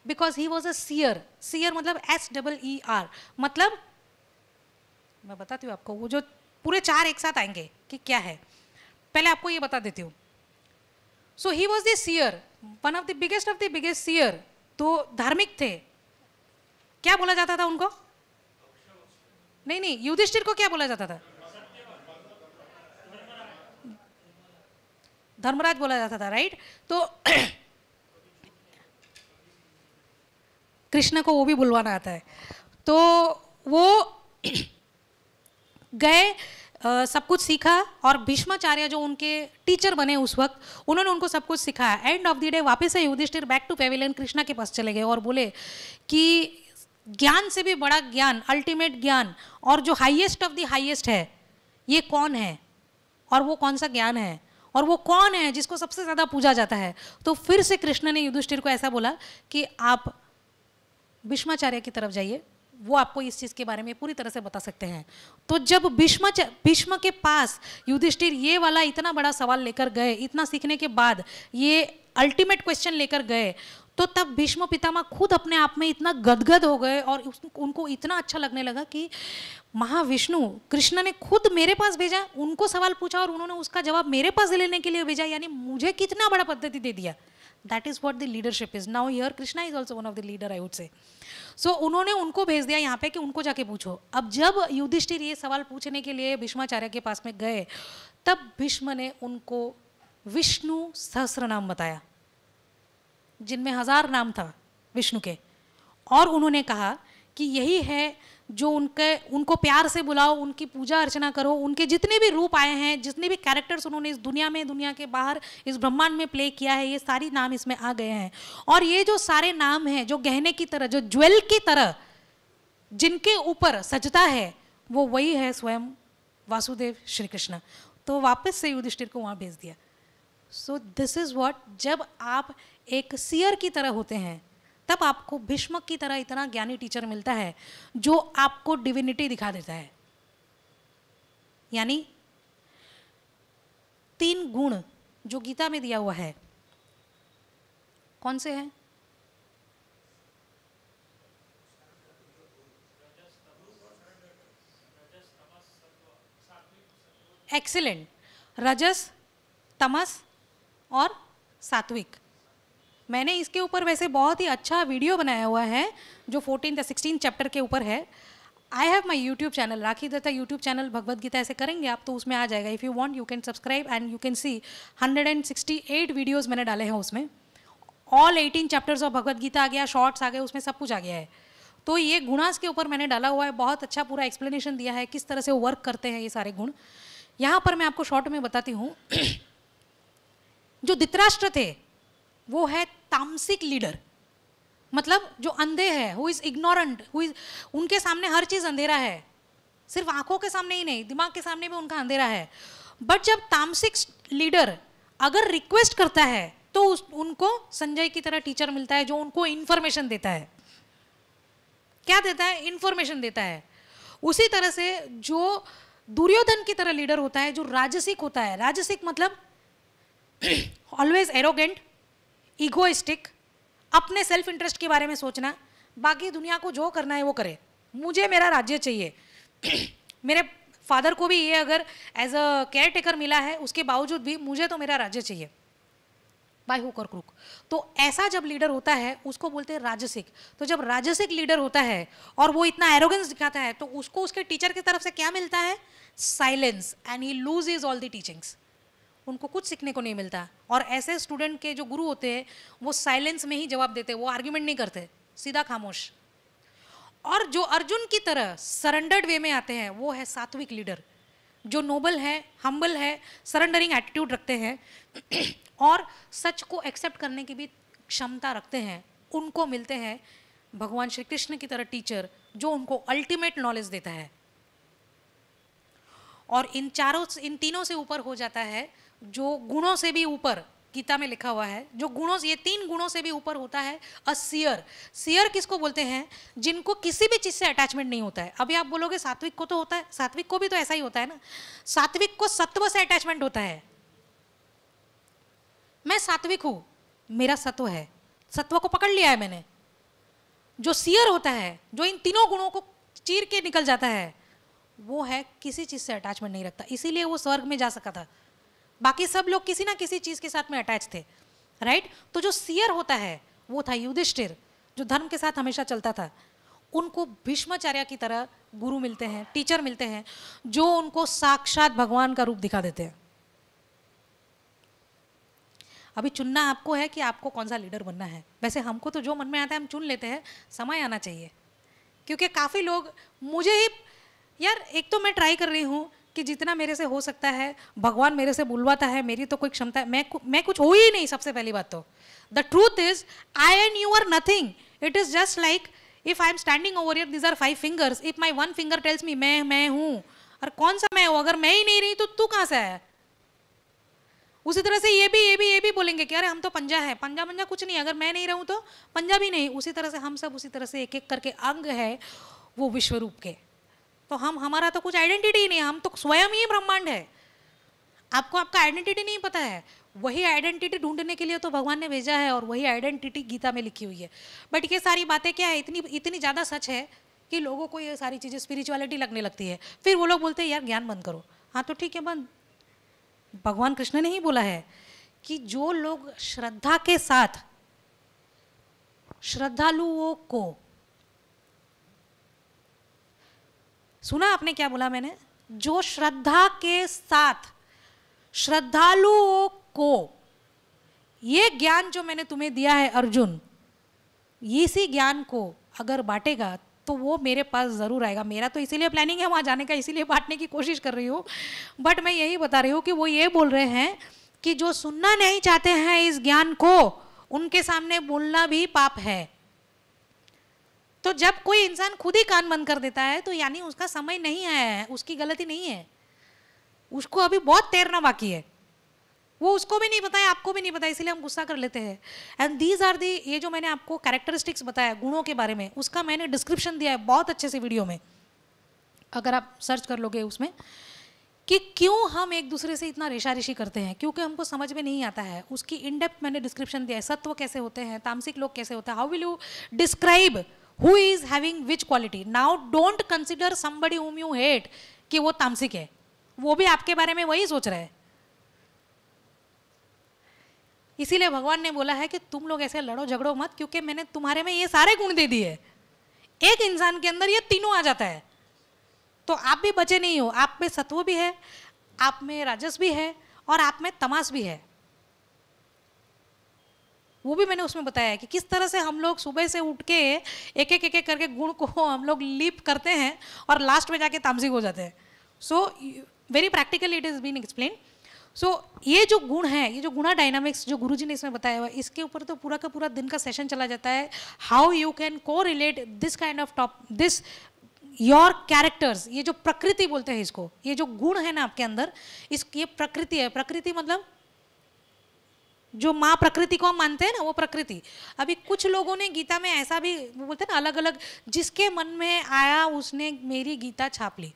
Because he was a seer. Seer मतलब एस डबल ई आर. मतलब मैं बताती हूँ आपको, वो जो पूरे चार एक साथ आएंगे कि क्या है, पहले आपको ये बता देती हूँ. So he was the seer, one of the biggest of the biggest seer. तो धार्मिक थे. क्या बोला जाता था उनको? नहीं नहीं युधिष्ठिर को क्या बोला जाता था? धर्मराज बोला जाता था, राइट. तो कृष्ण को वो भी बुलवाना आता है. तो वो गए, Uh, सब कुछ सीखा. और भीष्माचार्य जो उनके टीचर बने उस वक्त, उन्होंने उनको सब कुछ सिखाया. एंड ऑफ द डे वापस से Yudhishthir back to pavilion Krishna के पास चले गए और बोले कि ज्ञान से भी बड़ा ज्ञान, अल्टीमेट ज्ञान, और जो हाईएस्ट ऑफ द हाईएस्ट है, ये कौन है और वो कौन सा ज्ञान है और वो कौन है जिसको सबसे ज़्यादा पूजा जाता है. तो फिर से कृष्ण ने युधिष्ठिर को ऐसा बोला कि आप भीष्माचार्य की तरफ जाइए, वो आपको इस चीज़ के बारे में पूरी तरह से बता सकते हैं. तो जब भीष्म भीष्म के पास युधिष्ठिर ये वाला इतना बड़ा सवाल लेकर गए, इतना सीखने के बाद ये अल्टीमेट क्वेश्चन लेकर गए, तो तब भीष्म पितामह खुद अपने आप में इतना गदगद हो गए और उनको इतना अच्छा लगने लगा कि महाविष्णु, कृष्ण ने खुद मेरे पास भेजा, उनको सवाल पूछा और उन्होंने उसका जवाब मेरे पास लेने के लिए भेजा, यानी मुझे कितना बड़ा पद्धति दे दिया. That is what the leadership is. Now here Krishna is also one of the leader, I would say. So उन्होंने उनको भेज दिया यहाँ पे कि उनको जाके पूछो. अब जब युधिष्ठिर ये सवाल पूछने के लिए भीष्माचार्य के पास में गए, तब भीष्म ने उनको विष्णु सहस्रनाम बताया, जिनमें हजार नाम था विष्णु के. और उन्होंने कहा कि यही है जो उनके उनको प्यार से बुलाओ, उनकी पूजा अर्चना करो. उनके जितने भी रूप आए हैं, जितने भी कैरेक्टर्स उन्होंने इस दुनिया में, दुनिया के बाहर, इस ब्रह्मांड में प्ले किया है, ये सारी नाम इसमें आ गए हैं. और ये जो सारे नाम हैं, जो गहने की तरह, जो ज्वेल की तरह जिनके ऊपर सजता है, वो वही है स्वयं वासुदेव श्री कृष्ण. तो वापस से युधिष्ठिर को वहाँ भेज दिया. सो दिस इज़ वॉट, जब आप एक सीयर की तरह होते हैं तब आपको भीष्म की तरह इतना ज्ञानी टीचर मिलता है जो आपको डिविनिटी दिखा देता है। यानी तीन गुण जो गीता में दिया हुआ है कौन से हैं? एक्सीलेंट, रजस, तमस और सात्विक। मैंने इसके ऊपर वैसे बहुत ही अच्छा वीडियो बनाया हुआ है जो फोर्टीन या सिक्सटीन चैप्टर के ऊपर है। I have my YouTube channel Rakhi Dutta YouTube channel, Bhagavad Gita ऐसे करेंगे आप तो उसमें आ जाएगा। If you want you can subscribe and you can see one sixty eight videos मैंने डाले हैं, उसमें all eighteen chapters of Bhagavad Gita आ गया, शॉर्ट्स आ गए, उसमें सब कुछ आ गया है। तो ये गुणास के ऊपर मैंने डाला हुआ है, बहुत अच्छा पूरा एक्सप्लेनेशन दिया है किस तरह से वो वर्क करते हैं ये सारे गुण। यहाँ पर मैं आपको शॉर्ट में बताती हूँ। जो धृतराष्ट्र थे वो है तामसिक लीडर, मतलब जो अंधे है, who is ignorant, who is, उनके सामने हर चीज़ अंधेरा है, सिर्फ आंखों के सामने ही नहीं दिमाग के सामने भी उनका अंधेरा है। बट जब तामसिक लीडर अगर रिक्वेस्ट करता है तो उस, उनको संजय की तरह टीचर मिलता है जो उनको इन्फॉर्मेशन देता है। क्या देता है? इन्फॉर्मेशन देता है। उसी तरह से जो दुर्योधन की तरह लीडर होता है जो राजसिक होता है, राजसिक मतलब ऑलवेज एरोगेंट, ईगोइस्टिक, अपने सेल्फ इंटरेस्ट के बारे में सोचना, बाकी दुनिया को जो करना है वो करे, मुझे मेरा राज्य चाहिए। मेरे फादर को भी ये अगर एज अ केयर टेकर मिला है उसके बावजूद भी मुझे तो मेरा राज्य चाहिए बाय हुक और क्रूक। तो ऐसा जब लीडर होता है उसको बोलते हैं राजसिक। तो जब राजसिक लीडर होता है और वो इतना एरोगेंस दिखाता है तो उसको उसके टीचर की तरफ से क्या मिलता है? Silence, and he loses all the teachings. उनको कुछ सीखने को नहीं मिलता। और ऐसे स्टूडेंट के जो गुरु होते हैं वो साइलेंस में ही जवाब देते हैं, वो आर्ग्यूमेंट नहीं करते, सीधा खामोश। और जो अर्जुन की तरह सरेंडर्ड वे में आते हैं वो है सात्विक लीडर, जो नोबल है, हम्बल है, सरेंडरिंग एटीट्यूड रखते हैं और सच को एक्सेप्ट करने की भी क्षमता रखते हैं। उनको मिलते हैं भगवान श्री कृष्ण की तरह टीचर जो उनको अल्टीमेट नॉलेज देता है। और इन चारों इन तीनों से ऊपर हो जाता है जो गुणों से भी ऊपर गीता में लिखा हुआ है, जो गुणों से, ये तीन गुणों से भी ऊपर होता है अ सियर। सियर किसको बोलते हैं? जिनको किसी भी चीज़ से अटैचमेंट नहीं होता है। अभी आप बोलोगे सात्विक को तो होता है, सात्विक को भी तो ऐसा ही होता है ना। सात्विक को सत्व से अटैचमेंट होता है, मैं सात्विक हूँ, मेरा सत्व है, सत्व को पकड़ लिया है मैंने। जो सियर होता है, जो इन तीनों गुणों को चीर के निकल जाता है, वो है किसी चीज़ से अटैचमेंट नहीं रखता, इसीलिए वो स्वर्ग में जा सका था। बाकी सब लोग किसी ना किसी चीज़ के साथ में अटैच थे, राइट। तो जो सियर होता है वो था युधिष्ठिर, जो धर्म के साथ हमेशा चलता था। उनको भीष्माचार्य की तरह गुरु मिलते हैं, टीचर मिलते हैं, जो उनको साक्षात भगवान का रूप दिखा देते हैं। अभी चुनना आपको है कि आपको कौन सा लीडर बनना है। वैसे हमको तो जो मन में आता है हम चुन लेते हैं, समय आना चाहिए। क्योंकि काफ़ी लोग मुझे ही, यार एक तो मैं ट्राई कर रही हूँ कि जितना मेरे से हो सकता है, भगवान मेरे से बुलवाता है, मेरी तो कोई क्षमता है, मैं मैं कुछ हो ही नहीं। सबसे पहली बात तो the truth is I and you are nothing. It is just like if I am standing over here, these are five fingers, if my one finger tells me मैं मैं हूँ, और कौन सा मैं हूँ? अगर मैं ही नहीं रही तो तू कहाँ से आया? उसी तरह से ये भी ये भी ये भी बोलेंगे कि अरे हम तो पंजा है, पंजा पंजा कुछ नहीं, अगर मैं नहीं रहूँ तो पंजा भी नहीं। उसी तरह से हम सब उसी तरह से एक एक करके अंग है वो विश्व रूप के। तो हम, हमारा तो कुछ आइडेंटिटी ही नहीं, हम तो स्वयं ही ब्रह्मांड है। आपको आपका आइडेंटिटी नहीं पता है, वही आइडेंटिटी ढूंढने के लिए तो भगवान ने भेजा है, और वही आइडेंटिटी गीता में लिखी हुई है। बट ये सारी बातें क्या है, इतनी इतनी ज़्यादा सच है कि लोगों को ये सारी चीज़ें स्पिरिचुअलिटी लगने लगती है। फिर वो लोग बोलते हैं यार ज्ञान बंद करो। हाँ तो ठीक है बंद। भगवान कृष्ण ने ही बोला है कि जो लोग श्रद्धा के साथ, श्रद्धालुओं को, सुना आपने क्या बोला मैंने, जो श्रद्धा के साथ श्रद्धालुओं को ये ज्ञान जो मैंने तुम्हें दिया है अर्जुन, इसी ज्ञान को अगर बांटेगा तो वो मेरे पास ज़रूर आएगा। मेरा तो इसीलिए प्लानिंग है वहाँ जाने का, इसीलिए बांटने की कोशिश कर रही हूँ। बट मैं यही बता रही हूँ कि वो ये बोल रहे हैं कि जो सुनना नहीं चाहते हैं इस ज्ञान को, उनके सामने बोलना भी पाप है। तो जब कोई इंसान खुद ही कान बंद कर देता है तो यानी उसका समय नहीं आया है, उसकी गलती नहीं है, उसको अभी बहुत तैरना बाकी है। वो उसको भी नहीं पता है, आपको भी नहीं पता है, इसलिए हम गुस्सा कर लेते हैं. एंड दीज आर दी, ये जो मैंने आपको कैरेक्टरिस्टिक्स बताया गुणों के बारे में, उसका मैंने डिस्क्रिप्शन दिया है बहुत अच्छे से वीडियो में, अगर आप सर्च कर लोगे उसमें, कि क्यों हम एक दूसरे से इतना रेशा रेशी करते हैं, क्योंकि हमको समझ में नहीं आता है. उसकी इन डेप्थ मैंने डिस्क्रिप्शन दिया है, सत्व कैसे होते हैं, तामसिक लोग कैसे होते हैं. How will you describe who is having which quality. Now don't consider somebody whom you hate कि वो तामसिक है, वो भी आपके बारे में वही सोच रहा है. इसीलिए भगवान ने बोला है कि तुम लोग ऐसे लड़ो झगड़ो मत, क्योंकि मैंने तुम्हारे में ये सारे गुण दे दिए. एक इंसान के अंदर ये तीनों आ जाता है तो आप भी बचे नहीं हो. आप में सत्व भी है, आप में राजस भी है, और आप में तमास भी है. वो भी मैंने उसमें बताया है कि किस तरह से हम लोग सुबह से उठ के एक एक एक एक करके गुण को हम लोग लीप करते हैं और लास्ट में जाके तामसिक हो जाते हैं. So very practically it is been explain. So so, ये जो गुण है, ये जो गुणा डायनामिक्स जो गुरुजी ने इसमें बताया हुआ, इसके ऊपर तो पूरा का पूरा दिन का सेशन चला जाता है. How you can correlate this kind of top this your characters, ये जो प्रकृति बोलते हैं इसको, ये जो गुण है ना आपके अंदर, इस ये प्रकृति है. प्रकृति मतलब जो माँ प्रकृति को हम मानते हैं ना, वो प्रकृति. अभी कुछ लोगों ने गीता में ऐसा भी बोलते हैं ना, अलग अलग जिसके मन में आया उसने मेरी गीता छाप ली.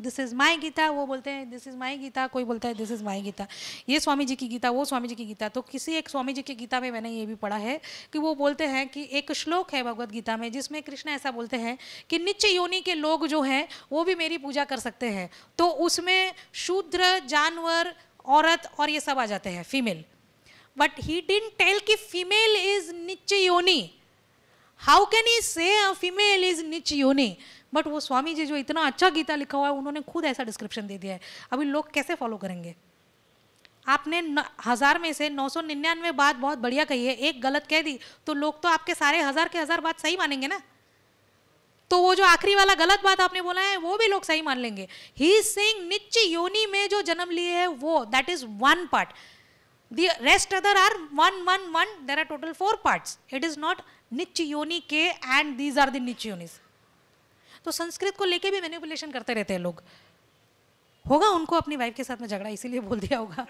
दिस इज़ माई गीता वो बोलते हैं, दिस इज़ माई गीता, कोई बोलता है दिस इज़ माई गीता, ये स्वामी जी की गीता, वो स्वामी जी की गीता. तो किसी एक स्वामी जी की गीता में मैंने ये भी पढ़ा है कि वो बोलते हैं कि एक श्लोक है भगवद गीता में जिसमें कृष्ण ऐसा बोलते हैं कि नित्य योनि के लोग जो हैं वो भी मेरी पूजा कर सकते हैं. तो उसमें शूद्र, जानवर, औरत और ये सब आ जाते हैं, female. But he didn't tell कि फीमेल इज़ नित्य योनि. हाउ कैन ही से फीमेल इज़ नित्य योनि. बट वो स्वामी जी जो इतना अच्छा गीता लिखा हुआ है उन्होंने खुद ऐसा डिस्क्रिप्शन दे दिया है. अभी लोग कैसे फॉलो करेंगे. आपने हज़ार में से नौ सौ निन्यानवे बात बहुत बढ़िया कही है, एक गलत कह दी तो लोग तो आपके सारे हज़ार के हज़ार बात सही मानेंगे ना. तो वो जो आखिरी वाला गलत बात आपने बोला है वो भी लोग सही मान लेंगे. ही इज सेइंग नित्य योनि में जो जन्म लिए है वो, that is one part. The rest other are one one one, there are total four parts. It is not नित्य योनि के एंड दीज आर द नित्य योनिज. तो संस्कृत को लेके भी मैनिपुलेशन करते रहते हैं लोग. होगा उनको अपनी वाइफ के साथ में झगड़ा इसीलिए बोल दिया होगा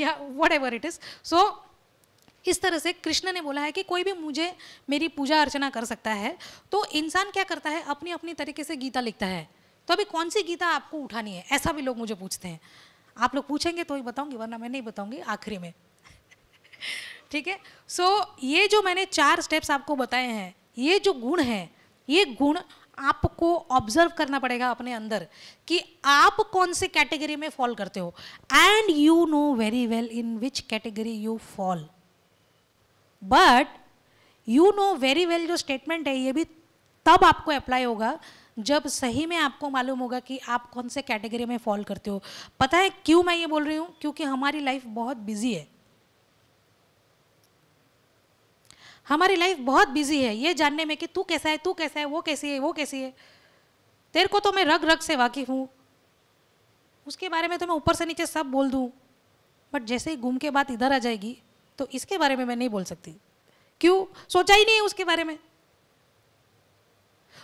या whatever it is. So इस तरह से कृष्ण ने बोला है कि कोई भी मुझे मेरी पूजा अर्चना कर सकता है. तो इंसान क्या करता है, अपनी अपनी तरीके से गीता लिखता है. तो अभी कौन सी गीता आपको उठानी है ऐसा भी लोग मुझे पूछते हैं. आप लोग पूछेंगे तो ही बताऊँगी, वरना मैं नहीं बताऊँगी आखिरी में. ठीक है. सो so, ये जो मैंने चार स्टेप्स आपको बताए हैं, ये जो गुण हैं, ये गुण आपको ऑब्जर्व करना पड़ेगा अपने अंदर कि आप कौन से कैटेगरी में फॉल करते हो. And you know very well in which category you fall. But you know very well जो स्टेटमेंट है ये भी तब आपको अप्लाई होगा जब सही में आपको मालूम होगा कि आप कौन से कैटेगरी में फॉल करते हो. पता है क्यों मैं ये बोल रही हूँ, क्योंकि हमारी लाइफ बहुत बिजी है. हमारी लाइफ बहुत बिजी है ये जानने में कि तू कैसा है, तू कैसा है, वो कैसी है, वो कैसी है. तेरे को तो मैं रग रग से वाकिफ़ हूँ, उसके बारे में तो मैं ऊपर से नीचे सब बोल दूँ, बट जैसे ही घूम के बात इधर आ जाएगी तो इसके बारे में मैं नहीं बोल सकती. क्यों, सोचा ही नहीं है उसके बारे में.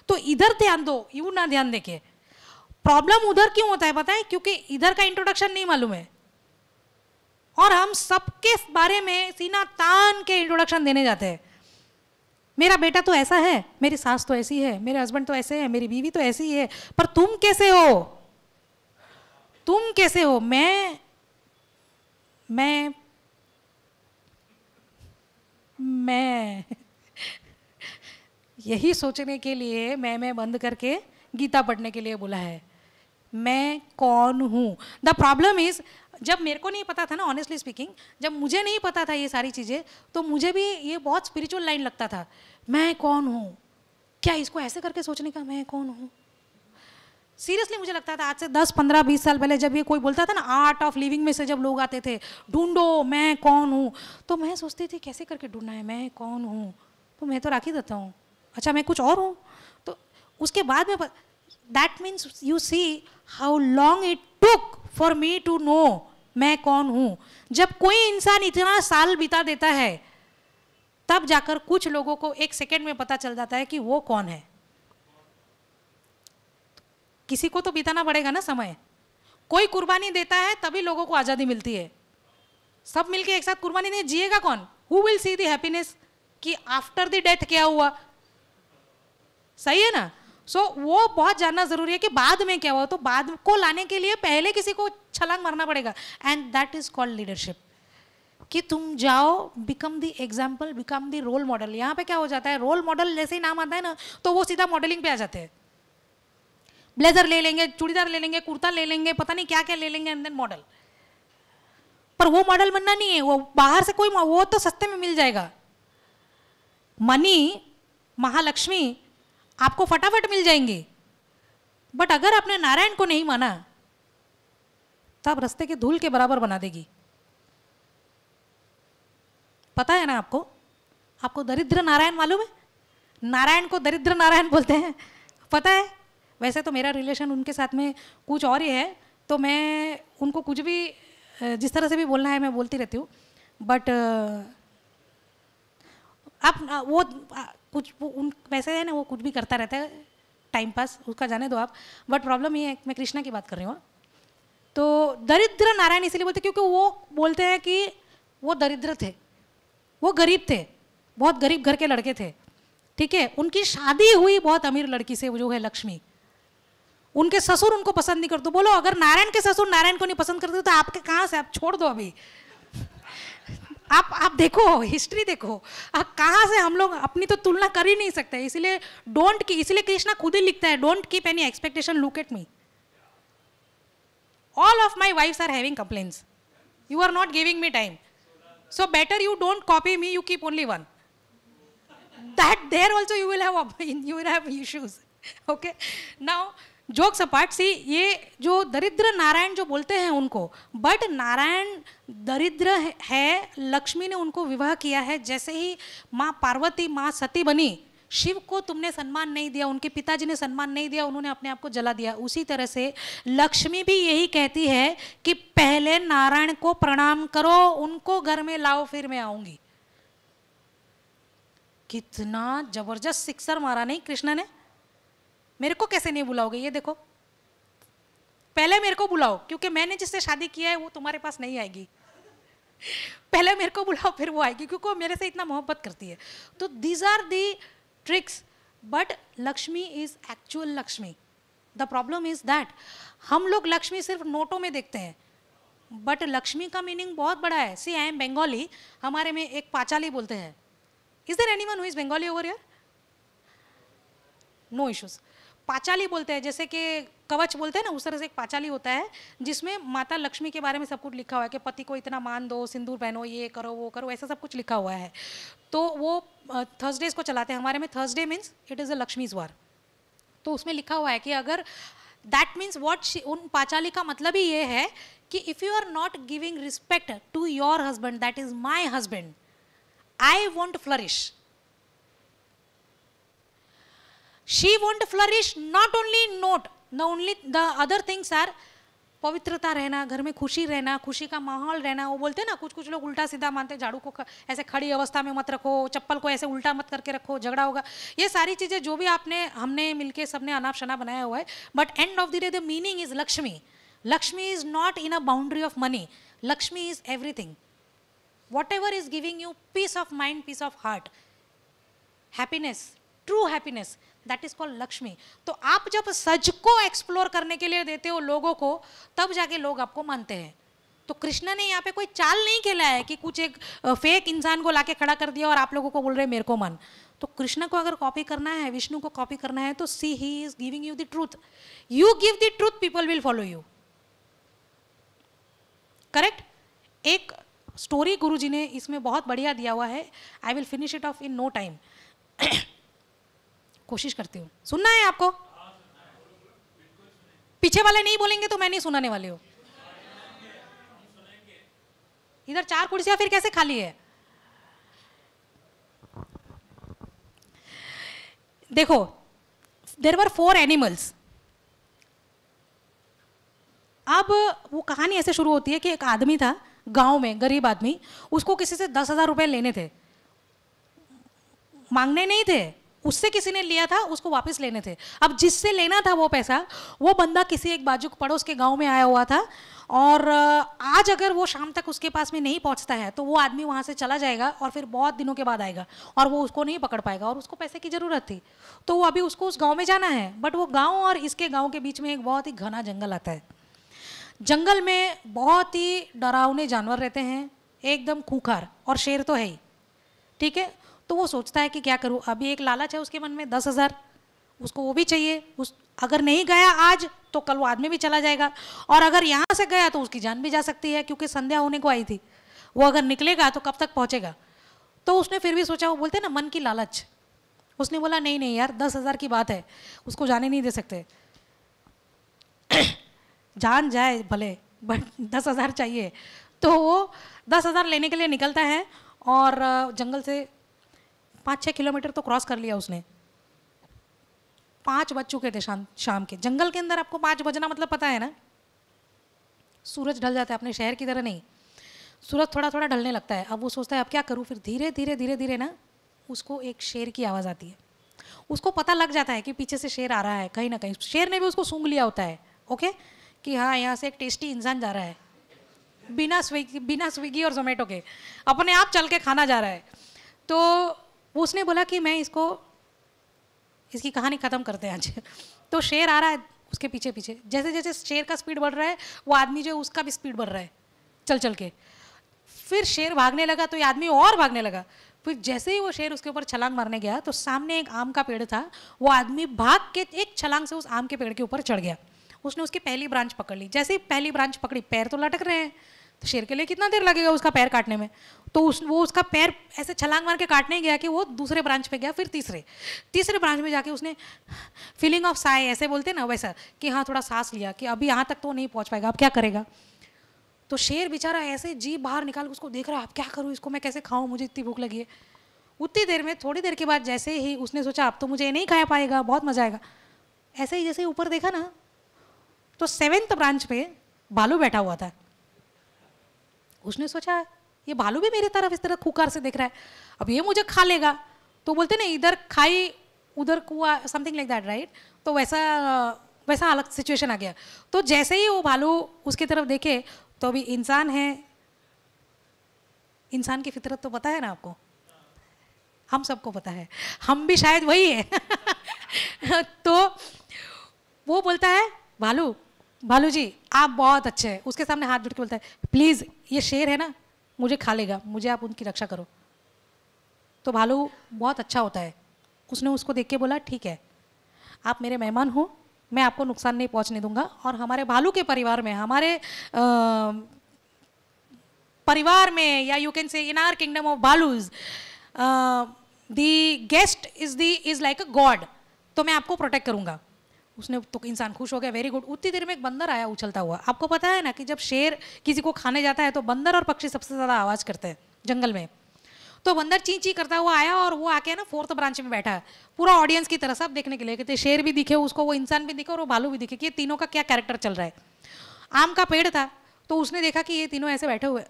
तो इधर ध्यान दो, यूँ ना ध्यान दे के. प्रॉब्लम उधर क्यों होता है पता है, क्योंकि इधर का इंट्रोडक्शन नहीं मालूम है और हम सबके बारे में सीना तान के इंट्रोडक्शन देने जाते हैं. मेरा बेटा तो ऐसा है, मेरी सास तो ऐसी है, मेरे हस्बैंड तो ऐसे हैं, मेरी बीवी तो ऐसी है, पर तुम कैसे हो, तुम कैसे हो. मैं मैं मैं यही सोचने के लिए मैं मैं बंद करके गीता पढ़ने के लिए बोला है. मैं कौन हूँ. द प्रॉब्लम इज, जब मेरे को नहीं पता था ना, ऑनेस्टली स्पीकिंग, जब मुझे नहीं पता था ये सारी चीज़ें तो मुझे भी ये बहुत स्पिरिचुअल लाइन लगता था. मैं कौन हूँ, क्या इसको ऐसे करके सोचने का, मैं कौन हूँ. सीरियसली मुझे लगता था आज से दस पंद्रह बीस साल पहले जब ये कोई बोलता था ना, आर्ट ऑफ लिविंग में से जब लोग आते थे, ढूंढो मैं कौन हूँ, तो मैं सोचती थी कैसे करके ढूंढना है मैं कौन हूँ. तो मैं तो राखी दत्ता हूँ, अच्छा मैं कुछ और हूँ. तो उसके बाद में that means you see how long it took for me to know मैं कौन हूँ. जब कोई इंसान इतना साल बिता देता है तब जाकर कुछ लोगों को एक सेकेंड में पता चल जाता है कि वो कौन है. किसी को तो बिताना पड़ेगा ना समय. कोई कुर्बानी देता है तभी लोगों को आज़ादी मिलती है. सब मिलके एक साथ कुर्बानी नहीं जिएगा कौन? Who will see the happiness कि आफ्टर द डेथ क्या हुआ? सही है ना? सो so, वो बहुत जानना जरूरी है कि बाद में क्या हुआ. तो बाद को लाने के लिए पहले किसी को छलांग मारना पड़ेगा. And that is called leadership. कि तुम जाओ, become the example, become the role model. यहाँ पे क्या हो जाता है, रोल मॉडल जैसे ही नाम आता है ना तो वो सीधा मॉडलिंग पे आ जाते हैं. ब्लेजर ले लेंगे, चूड़ीदार ले लेंगे, कुर्ता ले लेंगे, पता नहीं क्या क्या ले लेंगे, एंड देन मॉडल. पर वो मॉडल बनना नहीं है. वो बाहर से कोई, वो तो सस्ते में मिल जाएगा. मनी, महालक्ष्मी आपको फटाफट मिल जाएंगे. बट अगर आपने नारायण को नहीं माना तब रास्ते के धूल के बराबर बना देगी. पता है ना आपको? आपको दरिद्र नारायण मालूम है? नारायण को दरिद्र नारायण बोलते हैं, पता है? वैसे तो मेरा रिलेशन उनके साथ में कुछ और ही है, तो मैं उनको कुछ भी जिस तरह से भी बोलना है मैं बोलती रहती हूँ. बट आप वो कुछ वो उन वैसे है ना, वो कुछ भी करता रहता है, टाइम पास उसका जाने दो आप. बट प्रॉब्लम ये है, मैं कृष्णा की बात कर रही हूँ, तो दरिद्र नारायण इसीलिए बोलते क्योंकि वो बोलते हैं कि वो दरिद्र थे, वो गरीब थे, बहुत गरीब घर के लड़के थे, ठीक है. उनकी शादी हुई बहुत अमीर लड़की से, वो जो है लक्ष्मी. उनके ससुर उनको पसंद नहीं करते. बोलो, अगर नारायण के ससुर नारायण को नहीं पसंद करते तो आपके कहाँ से, आप छोड़ दो अभी. आप आप देखो, हिस्ट्री देखो, आप कहाँ से, हम लोग अपनी तो तुलना कर ही नहीं सकते. इसीलिए डोंट की, इसीलिए कृष्णा खुद ही लिखता है, don't keep any expectation, look at me, all of my wives are having complaints, you are not giving me time, so better you don't copy me, you keep only one, that there also you will have you will have issues. Okay, now jokes apart, see ये जो दरिद्र नारायण जो बोलते हैं उनको, but Narayan दरिद्र है, लक्ष्मी ने उनको विवाह किया है. जैसे ही माँ पार्वती माँ सती बनी, शिव को तुमने सम्मान नहीं दिया, उनके पिताजी ने सम्मान नहीं दिया, उन्होंने अपने आप को जला दिया. उसी तरह से लक्ष्मी भी यही कहती है कि पहले नारायण को प्रणाम करो, उनको घर में लाओ, फिर मैं आऊँगी. कितना जबरदस्त सिक्सर मारा नहीं कृष्णा ने. मेरे को कैसे नहीं बुलाओगे, ये देखो, पहले मेरे को बुलाओ, क्योंकि मैंने जिससे शादी किया है वो तुम्हारे पास नहीं आएगी. पहले मेरे को बुलाओ फिर वो आएगी, क्योंकि वो मेरे से इतना मोहब्बत करती है. तो these are the tricks. But Lakshmi is actual Lakshmi. The problem is that हम लोग लक्ष्मी सिर्फ नोटों में देखते हैं, बट लक्ष्मी का मीनिंग बहुत बड़ा है. सी, आई एम बंगाली, हमारे में एक पाचाली बोलते हैं. Is there anyone who is Bengali over here? No issues. Panchali बोलते हैं, जैसे कि कवच बोलते हैं ना, उस तरह से एक पाचाली होता है जिसमें माता लक्ष्मी के बारे में सब कुछ लिखा हुआ है कि पति को इतना मान दो, सिंदूर पहनो, ये करो वो करो, ऐसा सब कुछ लिखा हुआ है. तो वो थर्सडेज को चलाते हैं. हमारे में Thursday means it is a Lakshmi's वार. तो उसमें लिखा हुआ है कि अगर दैट मीन्स वॉट, उन पाचाली का मतलब ही ये है कि if you are not giving respect to your husband, that is my husband, I want flourish. She won't flourish. Not only note, the only the other things are पवित्रता रहना, घर में खुशी रहना, खुशी का माहौल रहना. वो बोलते हैं ना, कुछ कुछ लोग उल्टा सीधा मानते हैं, झाड़ू को ऐसे खड़ी अवस्था में मत रखो, चप्पल को ऐसे उल्टा मत करके रखो, झगड़ा होगा. ये सारी चीज़ें जो भी आपने हमने मिलके सबने अनाप शनाप बनाया हुआ है, but end of the day the meaning is Lakshmi. Lakshmi is not in a boundary of money. Lakshmi is everything. Whatever is giving you peace of mind, peace of heart, happiness, true happiness, that is called Lakshmi. तो आप जब सच को explore करने के लिए देते हो लोगों को, तब जाके लोग आपको मानते हैं. तो कृष्णा ने यहाँ पे कोई चाल नहीं खेला है कि कुछ एक फेक इंसान को लाके खड़ा कर दिया और आप लोगों को बोल रहे हैं मेरे को मान. तो कृष्णा को अगर कॉपी करना है, विष्णु को कॉपी करना है, तो see he is giving you the truth. You give the truth, people will follow you. Correct. एक स्टोरी गुरु जी ने इसमें बहुत बढ़िया दिया हुआ है. I will finish it off in no time. कोशिश करती हूँ. सुनना है आपको? पीछे वाले नहीं बोलेंगे तो मैं नहीं सुनाने वाली हूँ. इधर चार कुर्सियां फिर कैसे खाली है? देखो, देयर वर फोर एनिमल्स. अब वो कहानी ऐसे शुरू होती है कि एक आदमी था गांव में, गरीब आदमी, उसको किसी से दस हजार रुपए लेने थे, मांगने नहीं थे. उससे किसी ने लिया था, उसको वापस लेने थे। अब जिससे लेना था वो पैसा, वो बंदा किसी एक बाजू पड़ोस के गांव में आया हुआ था, और आज अगर वो शाम तक उसके पास में नहीं पहुंचता है तो वो आदमी वहाँ से चला जाएगा और फिर बहुत दिनों के बाद आएगा और वो उसको नहीं पकड़ पाएगा, और उसको पैसे की ज़रूरत थी। तो वो अभी उसको उस गाँव में जाना है, बट वो गाँव और इसके गाँव के बीच में एक बहुत ही घना जंगल आता है। जंगल में बहुत ही डरावने जानवर रहते हैं, एकदम खूंखार, और शेर तो है ही, ठीक है। तो वो सोचता है कि क्या करूँ, अभी एक लालच है उसके मन में, दस हज़ार उसको वो भी चाहिए। उस अगर नहीं गया आज तो कल वो आदमी भी चला जाएगा, और अगर यहाँ से गया तो उसकी जान भी जा सकती है, क्योंकि संध्या होने को आई थी, वो अगर निकलेगा तो कब तक पहुँचेगा। तो उसने फिर भी सोचा, वो बोलते ना मन की लालच, उसने बोला नहीं नहीं यार, दस हज़ार की बात है, उसको जाने नहीं दे सकते, जान जाए भले बट दस हज़ार चाहिए। तो वो दस हज़ार लेने के लिए निकलता है, और जंगल से पाँच छः किलोमीटर तो क्रॉस कर लिया उसने। पाँच बज चुके थे शाम शाम के। जंगल के अंदर आपको पाँच बजना मतलब पता है ना, सूरज ढल जाता है, अपने शहर की तरह नहीं, सूरज थोड़ा थोड़ा ढलने लगता है। अब वो सोचता है अब क्या करूँ, फिर धीरे धीरे धीरे धीरे ना उसको एक शेर की आवाज़ आती है। उसको पता लग जाता है कि पीछे से शेर आ रहा है, कहीं ना कहीं शेर ने भी उसको सूंघ लिया होता है, ओके, कि हाँ यहाँ से एक टेस्टी इंसान जा रहा है, बिना स्विगी बिना स्विगी और जोमेटो के अपने आप चल के खाना जा रहा है। तो उसने बोला कि मैं इसको इसकी कहानी ख़त्म करते हैं आज। तो शेर आ रहा है उसके पीछे पीछे, जैसे जैसे शेर का स्पीड बढ़ रहा है वो आदमी जो है उसका भी स्पीड बढ़ रहा है चल चल के। फिर शेर भागने लगा तो ये आदमी और भागने लगा। फिर जैसे ही वो शेर उसके ऊपर छलांग मारने गया तो सामने एक आम का पेड़ था, वो आदमी भाग के एक छलांग से उस आम के पेड़ के ऊपर चढ़ गया। उसने उसकी पहली ब्रांच पकड़ ली, जैसे ही पहली ब्रांच पकड़ी पैर तो लटक रहे हैं, तो शेर के लिए कितना देर लगेगा उसका पैर काटने में। तो उस वो उसका पैर ऐसे छलांग मार के काटने गया कि वो दूसरे ब्रांच पे गया, फिर तीसरे तीसरे ब्रांच में जाके उसने फीलिंग ऑफ साय ऐसे बोलते ना वैसा, कि हाँ थोड़ा सांस लिया कि अभी यहाँ तक तो नहीं पहुँच पाएगा, अब क्या करेगा। तो शेर बेचारा ऐसे जीभ बाहर निकाल के उसको देख रहा है, अब क्या करूँ, इसको मैं कैसे खाऊँ, मुझे इतनी भूख लगी है। उतनी देर में थोड़ी देर के बाद जैसे ही उसने सोचा अब तो मुझे नहीं खाया पाएगा, बहुत मज़ा आएगा, ऐसे ही जैसे ही ऊपर देखा ना तो सेवेंथ ब्रांच पे भालू बैठा हुआ था। उसने सोचा ये भालू भी मेरे तरफ इस तरह खूंखार से देख रहा है, अब ये मुझे खा लेगा। तो बोलते ना इधर खाई उधर कुआ, समथिंग लाइक दैट, राइट। तो वैसा वैसा अलग सिचुएशन आ गया। तो जैसे ही वो भालू उसकी तरफ देखे तो अभी इंसान है, इंसान की फितरत तो पता है ना आपको, हम सबको पता है, हम भी शायद वही है। तो वो बोलता है भालू भालू जी आप बहुत अच्छे हैं। उसके सामने हाथ जोड़ के बोलता है प्लीज़ ये शेर है ना मुझे खा लेगा, मुझे आप उनकी रक्षा करो। तो भालू बहुत अच्छा होता है, उसने उसको देख के बोला ठीक है आप मेरे मेहमान हो, मैं आपको नुकसान नहीं पहुंचने दूंगा, और हमारे भालू के परिवार में, हमारे आ, परिवार में, या you can say in our kingdom of भालूज the guest is the is like a god, तो मैं आपको प्रोटेक्ट करूँगा। उसने तो इंसान खुश हो गया, वेरी गुड। उतनी देर में एक बंदर आया उछलता हुआ। आपको पता है ना कि जब शेर किसी को खाने जाता है तो बंदर और पक्षी सबसे ज़्यादा आवाज़ करते हैं जंगल में। तो बंदर ची ची करता हुआ आया और वो आके ना फोर्थ ब्रांच में बैठा है, पूरा ऑडियंस की तरह सब देखने के लिए, कहते शेर भी दिखे उसको, वो इंसान भी दिखे और वो भालू भी दिखे, कि ये तीनों का क्या कैरेक्टर चल रहा है। आम का पेड़ था तो उसने देखा कि ये तीनों ऐसे बैठे हुए।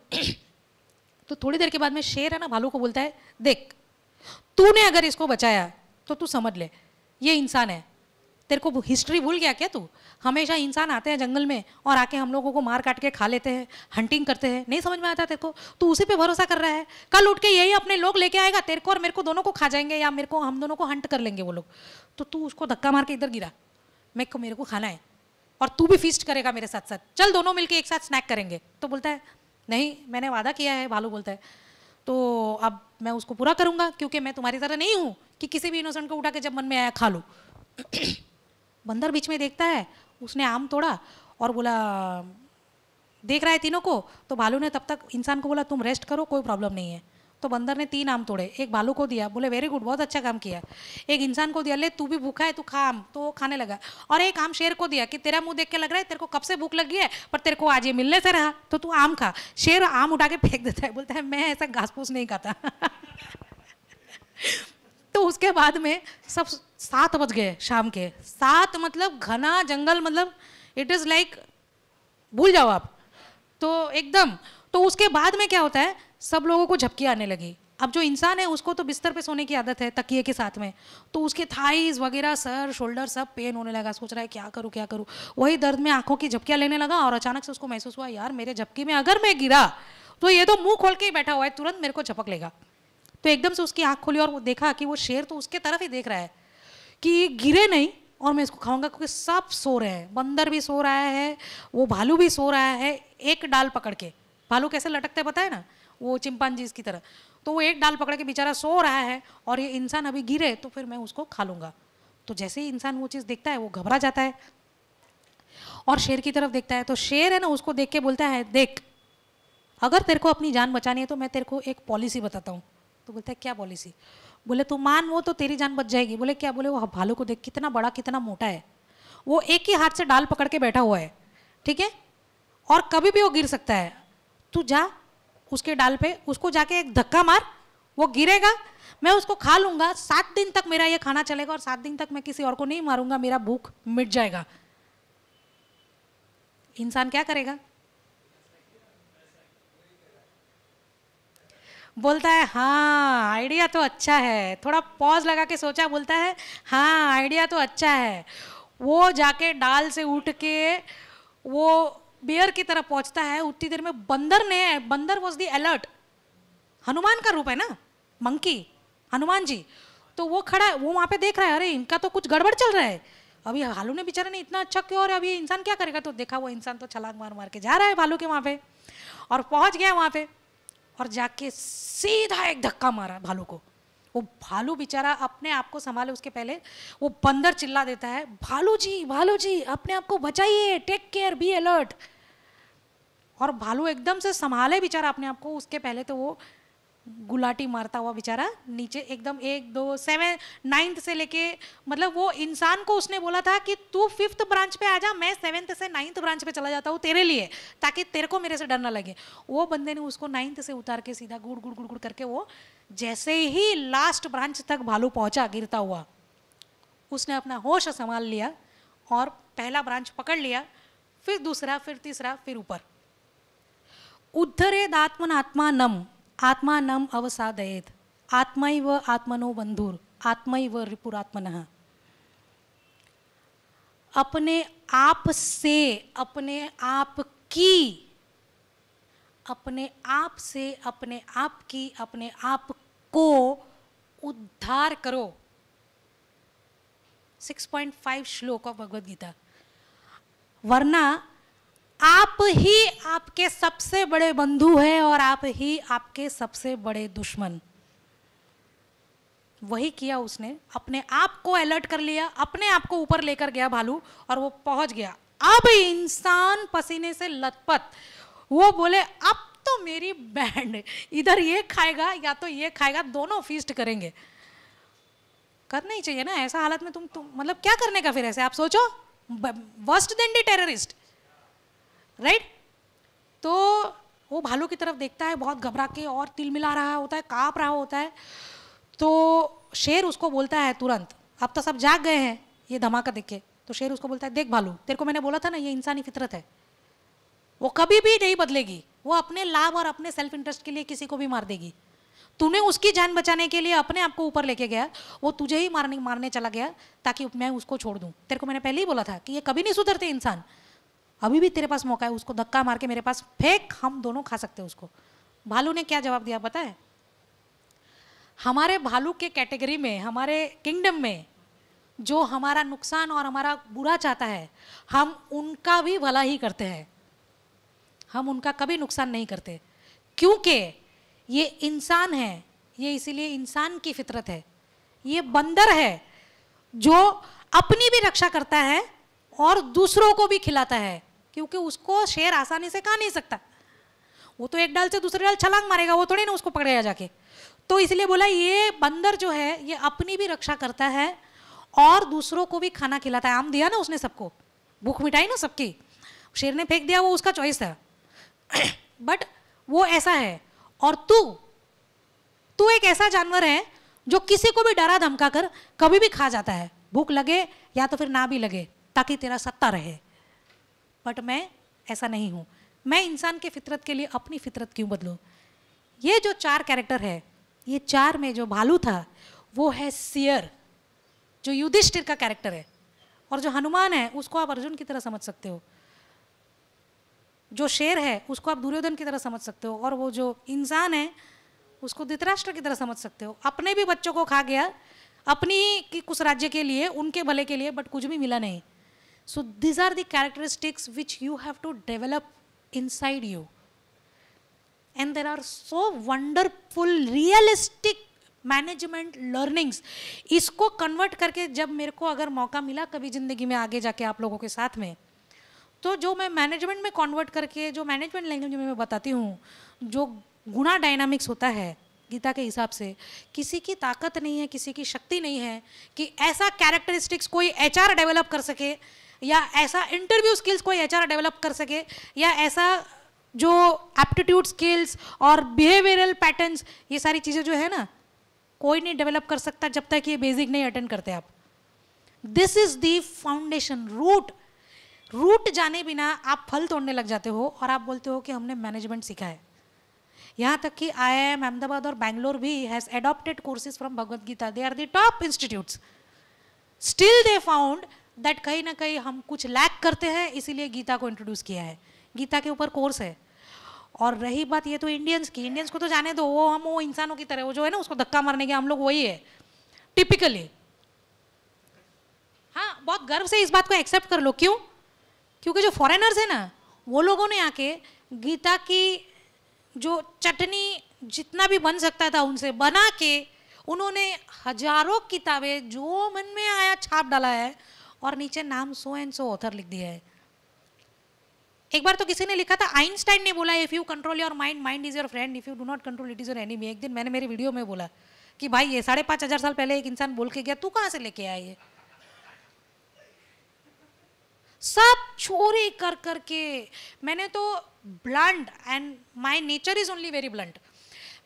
तो थोड़ी देर के बाद में शेर है ना भालू को बोलता है देख तूने अगर इसको बचाया तो तू समझ ले ये इंसान है, तेरे को हिस्ट्री भूल गया क्या तू, हमेशा इंसान आते हैं जंगल में और आके हम लोगों को मार काट के खा लेते हैं, हंटिंग करते हैं, नहीं समझ में आता तेरे को, तू उसी पे भरोसा कर रहा है, कल उठ के यही अपने लोग लेके आएगा, तेरे को और मेरे को दोनों को खा जाएंगे, या मेरे को हम दोनों को हंट कर लेंगे वो लोग। तो तू उसको धक्का मार के इधर गिरा, मेरे को मेरे को खाना है और तू भी फीस्ट करेगा मेरे साथ साथ, चल दोनों मिल के एक साथ स्नैक करेंगे। तो बोलता है नहीं मैंने वादा किया है, भालू बोलता है, तो अब मैं उसको पूरा करूँगा, क्योंकि मैं तुम्हारी तरह नहीं हूँ कि किसी भी इनोसेंट को उठा के जब मन में आया खा लूँ। बंदर बीच में देखता है, उसने आम तोड़ा और बोला देख रहा है तीनों को। तो भालू ने तब तक इंसान को बोला तुम रेस्ट करो, कोई प्रॉब्लम नहीं है। तो बंदर ने तीन आम तोड़े, एक भालू को दिया, बोले वेरी गुड बहुत अच्छा काम किया, एक इंसान को दिया ले तू भी भूखा है तू खा आम, तो वो खाने लगा, और एक आम शेर को दिया कि तेरा मुँह देख के लग रहा है तेरे को कब से भूख लगी है, पर तेरे को आज ये मिलने से रहा तो तू आम खा। शेर आम उठा के फेंक देता है, बोलता है मैं ऐसा घास फूस नहीं खाता। तो उसके बाद में सब सात बज गए शाम के, सात मतलब घना जंगल, मतलब इट इज़ लाइक भूल जाओ आप तो एकदम। तो उसके बाद में क्या होता है, सब लोगों को झपकी आने लगी, अब जो इंसान है उसको तो बिस्तर पे सोने की आदत है तकिए के साथ में, तो उसके थाइज वगैरह सर शोल्डर सब पेन होने लगा। सोच रहा है क्या करूँ क्या करूँ, वही दर्द में आंखों की झपकियाँ लेने लगा और अचानक से उसको महसूस हुआ यार मेरे झपकी में अगर मैं गिरा तो ये तो मुँह खोल के ही बैठा हुआ है, तुरंत मेरे को झपक लेगा। तो एकदम से उसकी आँख खोली और वो देखा कि वो शेर तो उसके तरफ ही देख रहा है कि गिरे नहीं और मैं इसको खाऊंगा, क्योंकि सब सो रहे हैं, बंदर भी सो रहा है, वो भालू भी सो रहा है एक डाल पकड़ के। भालू कैसे लटकते पता है ना, वो चिंपांजी की तरह। तो वो एक डाल पकड़ के बेचारा सो रहा है और ये इंसान अभी गिरे तो फिर मैं उसको खा लूँगा। तो जैसे ही इंसान वो चीज़ देखता है वो घबरा जाता है और शेर की तरफ देखता है। तो शेर है ना उसको देख के बोलता है देख अगर तेरे को अपनी जान बचानी है तो मैं तेरे को एक पॉलिसी बताता हूँ। तो बोलता है क्या पॉलिसी? बोले तो मान वो तो तेरी जान बच जाएगी। बोले क्या? बोले वो भालू को देख कितना बड़ा कितना मोटा है, वो एक ही हाथ से डाल पकड़ के बैठा हुआ है, ठीक है, और कभी भी वो गिर सकता है। तू जा उसके डाल पे, उसको जाके एक धक्का मार, वो गिरेगा, मैं उसको खा लूँगा, सात दिन तक मेरा ये खाना चलेगा और सात दिन तक मैं किसी और को नहीं मारूंगा, मेरा भूख मिट जाएगा। इंसान क्या करेगा? बोलता है हाँ आइडिया तो अच्छा है, थोड़ा पॉज लगा के सोचा, बोलता है हाँ आइडिया तो अच्छा है। वो जाके डाल से उठ के वो बियर की तरफ पहुंचता है। उतनी देर में बंदर ने, बंदर वॉज दी अलर्ट, हनुमान का रूप है ना, मंकी हनुमान जी, तो वो खड़ा है, वो वहाँ पे देख रहा है अरे इनका तो कुछ गड़बड़ चल रहा है, अभी भालू ने बेचारे ने इतना अच्छा क्यों और अभी इंसान क्या करेगा। तो देखा वो इंसान तो छलांग मार मार के जा रहा है भालू के वहाँ पे और पहुँच गया वहाँ पे और जाके सीधा एक धक्का मारा भालू को। वो भालू बेचारा अपने आप को संभाले उसके पहले वो बंदर चिल्ला देता है भालू जी भालू जी अपने आप को बचाइए, टेक केयर, बी अलर्ट। और भालू एकदम से संभाले बेचारा अपने आप को, उसके पहले तो वो गुलाटी मारता हुआ बेचारा नीचे एकदम एक दो सेवन नाइन्थ से लेके, मतलब वो इंसान को उसने बोला था कि तू फिफ्थ ब्रांच पे आ जा, मैं सेवन्थ से नाइन्थ ब्रांच पे चला जाता हूँ तेरे लिए, ताकि तेरे को मेरे से डर ना लगे। वो बंदे ने उसको नाइन्थ से उतार के सीधा गुड़ गुड़ गुड़ गुड़ करके वो जैसे ही लास्ट ब्रांच तक भालू पहुँचा गिरता हुआ, उसने अपना होश संभाल लिया और पहला ब्रांच पकड़ लिया, फिर दूसरा, फिर तीसरा, फिर ऊपर। उद्धरेद आत्मनात्मानम आत्मानम अवसादयेत आत्मैव आत्मनो बंधुर आत्मैव रिपुरात्मनः। अपने आप से, अपने आप की, अपने आप से, अपने आप की, अपने आप को उद्धार करो। छह पॉइंट पाँच श्लोक ऑफ भगवद गीता। वरना आप ही आपके सबसे बड़े बंधु हैं और आप ही आपके सबसे बड़े दुश्मन। वही किया उसने, अपने आप को अलर्ट कर लिया, अपने आप को ऊपर लेकर गया भालू और वो पहुंच गया। अब इंसान पसीने से लथपथ, वो बोले अब तो मेरी बैंड, इधर ये खाएगा या तो ये खाएगा, दोनों फीस्ट करेंगे। करना ही चाहिए ना ऐसा हालत में, तुम, तुम मतलब क्या करने का फिर ऐसे? आप सोचो worst than the terrorist, right right? तो वो भालू की तरफ देखता है बहुत घबरा के और तिलमिला रहा होता है, काँप रहा होता है। तो शेर उसको बोलता है तुरंत, अब तो सब जाग गए हैं ये धमाका देख के। तो शेर उसको बोलता है देख भालू, तेरे को मैंने बोला था ना ये इंसानी फितरत है, वो कभी भी नहीं बदलेगी, वो अपने लाभ और अपने सेल्फ इंटरेस्ट के लिए किसी को भी मार देगी। तूने उसकी जान बचाने के लिए अपने आप को ऊपर लेके गया, वो तुझे ही मारने मारने चला गया ताकि मैं उसको छोड़ दूँ। तेरे को मैंने पहले ही बोला था कि ये कभी नहीं सुधरते इंसान, अभी भी तेरे पास मौका है, उसको धक्का मार के मेरे पास फेंक, हम दोनों खा सकते हैं उसको। भालू ने क्या जवाब दिया पता है? हमारे भालू के कैटेगरी में, हमारे किंगडम में जो हमारा नुकसान और हमारा बुरा चाहता है, हम उनका भी भला ही करते हैं, हम उनका कभी नुकसान नहीं करते, क्योंकि ये इंसान है, ये इसीलिए इंसान की फितरत है। ये बंदर है जो अपनी भी रक्षा करता है और दूसरों को भी खिलाता है, क्योंकि उसको शेर आसानी से खा नहीं सकता, वो तो एक डाल से दूसरे डाल छलांग मारेगा, वो थोड़ी ना उसको पकड़ेगा जाके। तो इसलिए बोला ये बंदर जो है ये अपनी भी रक्षा करता है और दूसरों को भी खाना खिलाता है। आम दिया ना उसने सबको, भूख मिटाई ना सबकी, शेर ने फेंक दिया वो उसका चॉइस था, बट वो ऐसा है। और तू तू एक ऐसा जानवर है जो किसी को भी डरा धमका कर कभी भी खा जाता है, भूख लगे या तो फिर ना भी लगे, ताकि तेरा सत्ता रहे। बट मैं ऐसा नहीं हूँ, मैं इंसान के फितरत के लिए अपनी फितरत क्यों बदलूँ? ये जो चार कैरेक्टर है ये चार में जो भालू था वो है सियर, जो युधिष्ठिर का कैरेक्टर है, और जो हनुमान है उसको आप अर्जुन की तरह समझ सकते हो, जो शेर है उसको आप दुर्योधन की तरह समझ सकते हो, और वो जो इंसान है उसको धृतराष्ट्र की तरह समझ सकते हो। अपने भी बच्चों को खा गया, अपनी ही कुछ राज्य के लिए, उनके भले के लिए, बट कुछ भी मिला नहीं। So these are the characteristics which you have to develop inside you, and there are so wonderful realistic management learnings। इसको convert करके जब मेरे को अगर मौका मिला कभी ज़िंदगी में आगे जाके आप लोगों के साथ में, तो जो मैं management में convert करके जो management language में मैं बताती हूँ, जो गुणा dynamics होता है गीता के हिसाब से, किसी की ताकत नहीं है, किसी की शक्ति नहीं है कि ऐसा characteristics कोई H R develop कर सके, या ऐसा interview skills कोई H R develop कर सके, या ऐसा जो एप्टीट्यूड स्किल्स और बिहेवियरल पैटर्न्स, ये सारी चीज़ें जो है ना, कोई नहीं डेवलप कर सकता जब तक ये बेसिक नहीं अटेंड करते आप। This is the foundation, root. Root जाने बिना आप फल तोड़ने लग जाते हो और आप बोलते हो कि हमने मैनेजमेंट सीखा है। यहाँ तक कि आई आई एम अहमदाबाद और बैंगलोर भी has adopted courses from Bhagavad Gita. They are the top institutes, still they found that कहीं ना कहीं हम कुछ लैक करते हैं, इसीलिए गीता को इंट्रोड्यूस किया है। गीता के ऊपर कोर्स है। और रही बात ये तो इंडियंस की, इंडियंस को तो जाने दो, वो हम वो इंसानों की तरह वो जो है ना उसको धक्का मारने के हम लोग वही है टिपिकली। हाँ, बहुत गर्व से इस बात को एक्सेप्ट कर लो। क्यों? क्योंकि जो फॉरेनर्स है ना, वो लोगों ने आके गीता की जो चटनी जितना भी बन सकता था उनसे बना के उन्होंने हजारों किताबें जो मन में आया छाप डाला है और नीचे नाम सो एंड सो ऑथर लिख दिया है। एक बार तो किसी ने लिखा था, आइंस्टाइन ने बोला, if you control your mind mind is your friend, if you do not control it is your enemy. एक दिन मैंने मेरे वीडियो में बोला कि भाई ये साढ़े पाँच हज़ार साल पहले एक इंसान बोल के गया, तू कहाँ से लेके आया ये सब? चोरी कर करके। मैंने तो blunt, and my nature is only very blunt,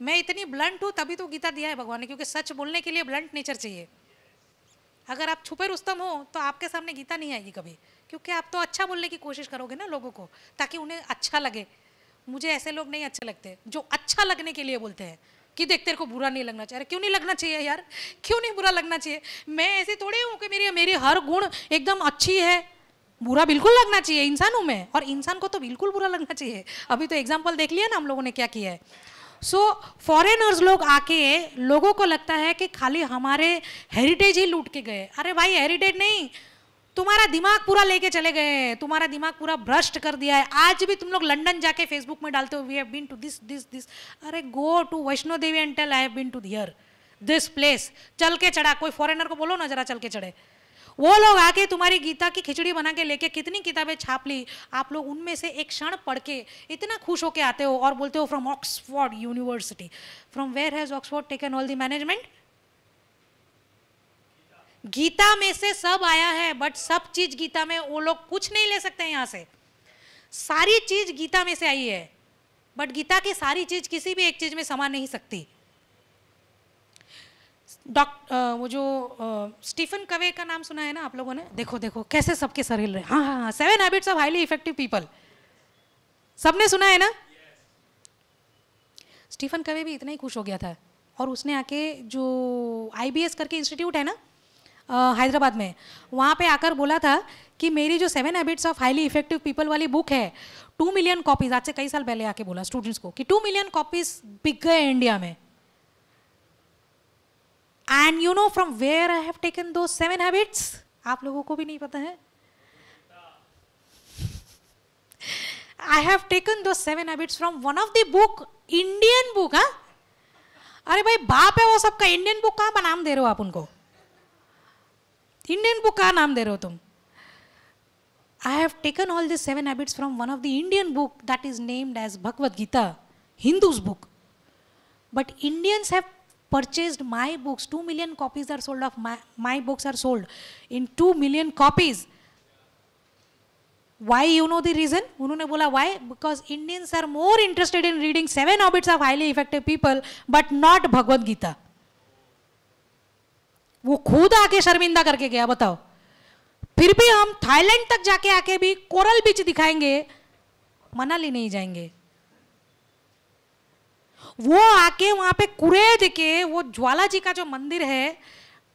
मैं इतनी ब्लंट हूँ तभी तो गीता दिया है भगवान ने, क्योंकि सच बोलने के लिए ब्लंट नेचर चाहिए। अगर आप छुपे रुस्तम हो तो आपके सामने गीता नहीं आएगी कभी, क्योंकि आप तो अच्छा बोलने की कोशिश करोगे ना लोगों को ताकि उन्हें अच्छा लगे। मुझे ऐसे लोग नहीं अच्छे लगते जो अच्छा लगने के लिए बोलते हैं कि देख तेरे को बुरा नहीं लगना चाहिए। क्यों नहीं लगना चाहिए यार? क्यों नहीं बुरा लगना चाहिए? मैं ऐसे थोड़े हूँ कि मेरी मेरी हर गुण एकदम अच्छी है। बुरा बिल्कुल लगना चाहिए, इंसान हूँ मैं, और इंसान को तो बिल्कुल बुरा लगना चाहिए। अभी तो एग्जाम्पल देख लिया ना हम लोगों ने क्या किया है। सो फॉरेनर्स लोग आके लोगों को लगता है कि खाली हमारे हेरिटेज ही लूट के गए। अरे भाई, हेरिटेज नहीं, तुम्हारा दिमाग पूरा लेके चले गए हैं, तुम्हारा दिमाग पूरा भ्रष्ट कर दिया है। आज भी तुम लोग लंदन जाके फेसबुक में डालते हो, we have been to this this this. अरे go to Vaishno Devi and tell I have been to here this place. चल के चढ़ा, कोई फॉरेनर को बोलो ना जरा चल के चढ़े। वो लोग आके तुम्हारी गीता की खिचड़ी बना के लेके कितनी किताबें छाप ली। आप लोग उनमें से एक क्षण पढ़ के इतना खुश होकर आते हो और बोलते हो from Oxford University. From where has Oxford taken all the management? Gita में से सब आया है, बट सब चीज गीता में, वो लोग कुछ नहीं ले सकते हैं यहाँ से। सारी चीज गीता में से आई है, बट गीता की सारी चीज किसी भी एक चीज में समा नहीं सकती। डॉक्टर वो जो स्टीफन कवे का नाम सुना है ना आप लोगों ने? देखो देखो कैसे सबके सर हिल रहे। हाँ हाँ हाँ, seven habits of highly effective people, सबने सुना है ना? स्टीफन कवे भी इतना ही खुश हो गया था। और उसने आके जो आई बी एस करके इंस्टीट्यूट है ना हैदराबाद में, वहाँ पे आकर बोला था कि मेरी जो seven habits of highly effective people वाली बुक है, टू मिलियन कॉपीज, आज से कई साल पहले आके बोला स्टूडेंट्स को कि टू मिलियन कॉपीज बिक गए इंडिया में। And you know from where I have taken those seven habits? आप लोगों को भी नहीं पता है। I have taken those seven habits from one of the book, Indian book. हाँ, अरे भाई बाप है वो सबका, इंडियन बुक कहाँ पर नाम दे रहे हो आप उनको? इंडियन बुक का नाम दे रहे हो तुम। I have taken all this seven habits from one of the Indian book that is named as Bhagavad Gita, Hindus book, but Indians have purchased my books. Two million copies are sold of my my books are sold in two million copies. Why? You know the reason? उन्होंने बोला why? Because Indians are more interested in reading seven habits of highly effective people, but not Bhagavad Gita. वो खुद आके शर्मिंदा करके गया, बताओ। फिर भी हम थाईलैंड तक जाके आके भी कोरल बीच दिखाएंगे, मनाली नहीं जाएंगे। वो आके वहाँ पे कुरेद के वो ज्वाला जी का जो मंदिर है,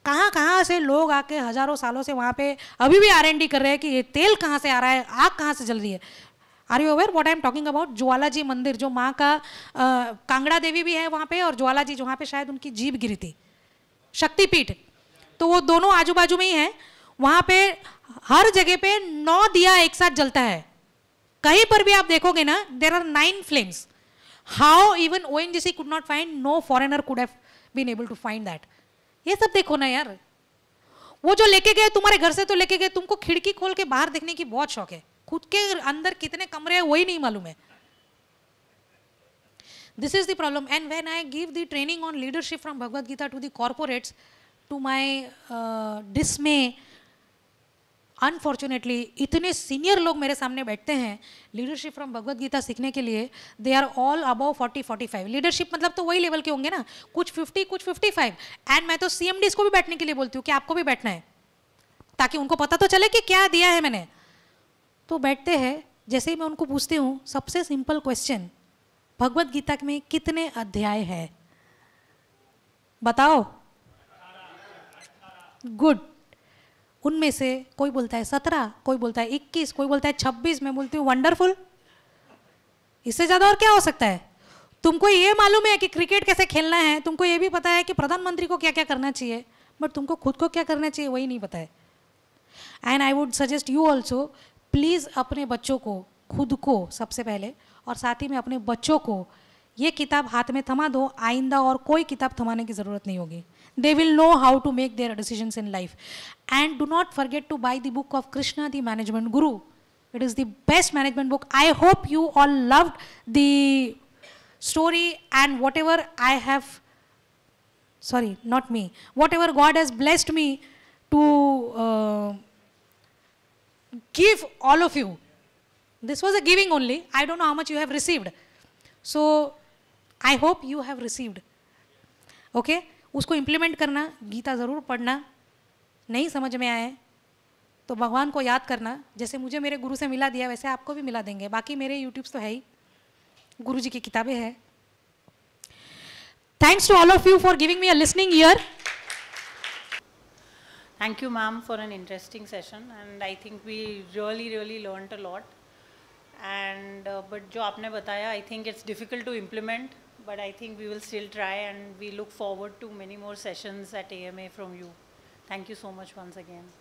कहाँ कहाँ से लोग आके हजारों सालों से वहाँ पे अभी भी आर एंड डी कर रहे हैं कि ये तेल कहाँ से आ रहा है, आग कहाँ से जल रही है. Are you aware what I am talking about? Jwala ji मंदिर जो माँ का, कांगड़ा देवी भी है वहाँ पे और ज्वाला जी जहाँ पे शायद उनकी जीभ गिरी थी, शक्तिपीठ, तो वो दोनों आजू बाजू में ही है. वहाँ पे हर जगह पे नौ दिया एक साथ जलता है. कहीं पर भी आप देखोगे ना, there are nine flames. How even O N G C could not find, no foreigner could have been able to find that. ये सब देखो ना यार, वो जो लेके गए तुम्हारे घर से, तो लेके गए. तुमको खिड़की खोल के बाहर देखने की बहुत शौक है, खुद के अंदर कितने कमरे हैं वही नहीं मालूम है. This is the problem. And when I give the training on leadership from Bhagavad Gita to the corporates, to my dismay, unfortunately इतने सीनियर लोग मेरे सामने बैठते हैं लीडरशिप फ्रॉम भगवद गीता सीखने के लिए. They are all above forty forty five. Leadership मतलब तो वही लेवल के होंगे ना, कुछ पचास कुछ पचपन. एंड मैं तो सी एम डीज को भी बैठने के लिए बोलती हूँ कि आपको भी बैठना है, ताकि उनको पता तो चले कि क्या दिया है मैंने. तो बैठते हैं. जैसे ही मैं उनको पूछती हूँ सबसे सिंपल क्वेश्चन, भगवद गीता में कितने अध्याय हैं? बताओ. गुड. उनमें से कोई बोलता है सत्रह, कोई बोलता है इक्कीस, कोई बोलता है छब्बीस. मैं बोलती हूँ वंडरफुल, इससे ज़्यादा और क्या हो सकता है? तुमको ये मालूम है कि क्रिकेट कैसे खेलना है, तुमको ये भी पता है कि प्रधानमंत्री को क्या क्या करना चाहिए, बट तुमको खुद को क्या करना चाहिए वही नहीं पता है. And I would suggest you also, please अपने बच्चों को, खुद को सबसे पहले, और साथ ही में अपने बच्चों को ये किताब हाथ में थमा दो. आइंदा और कोई किताब थमाने की ज़रूरत नहीं होगी. They will know how to make their decisions in life. And do not forget to buy the book of Krishna the Management Guru. It is the best management book. I hope you all loved the story and whatever I have, sorry, not me, whatever God has blessed me to uh, give all of you. This was a giving only. I don't know how much you have received. So I hope you have received. Okay? उसको implement करना, गीता ज़रूर पढ़ना, नहीं समझ में आए तो भगवान को याद करना. जैसे मुझे मेरे गुरु से मिला दिया वैसे आपको भी मिला देंगे. बाकी मेरे यूट्यूब्स तो है ही, गुरु जी की किताबें हैं. Thanks to all of you for giving me a listening ear. Thank you ma'am for an interesting session and I think we really really learned a lot. And but जो आपने बताया, I think it's difficult to implement. But I think we will still try and we look forward to many more sessions at A M A from you. Thank you so much once again.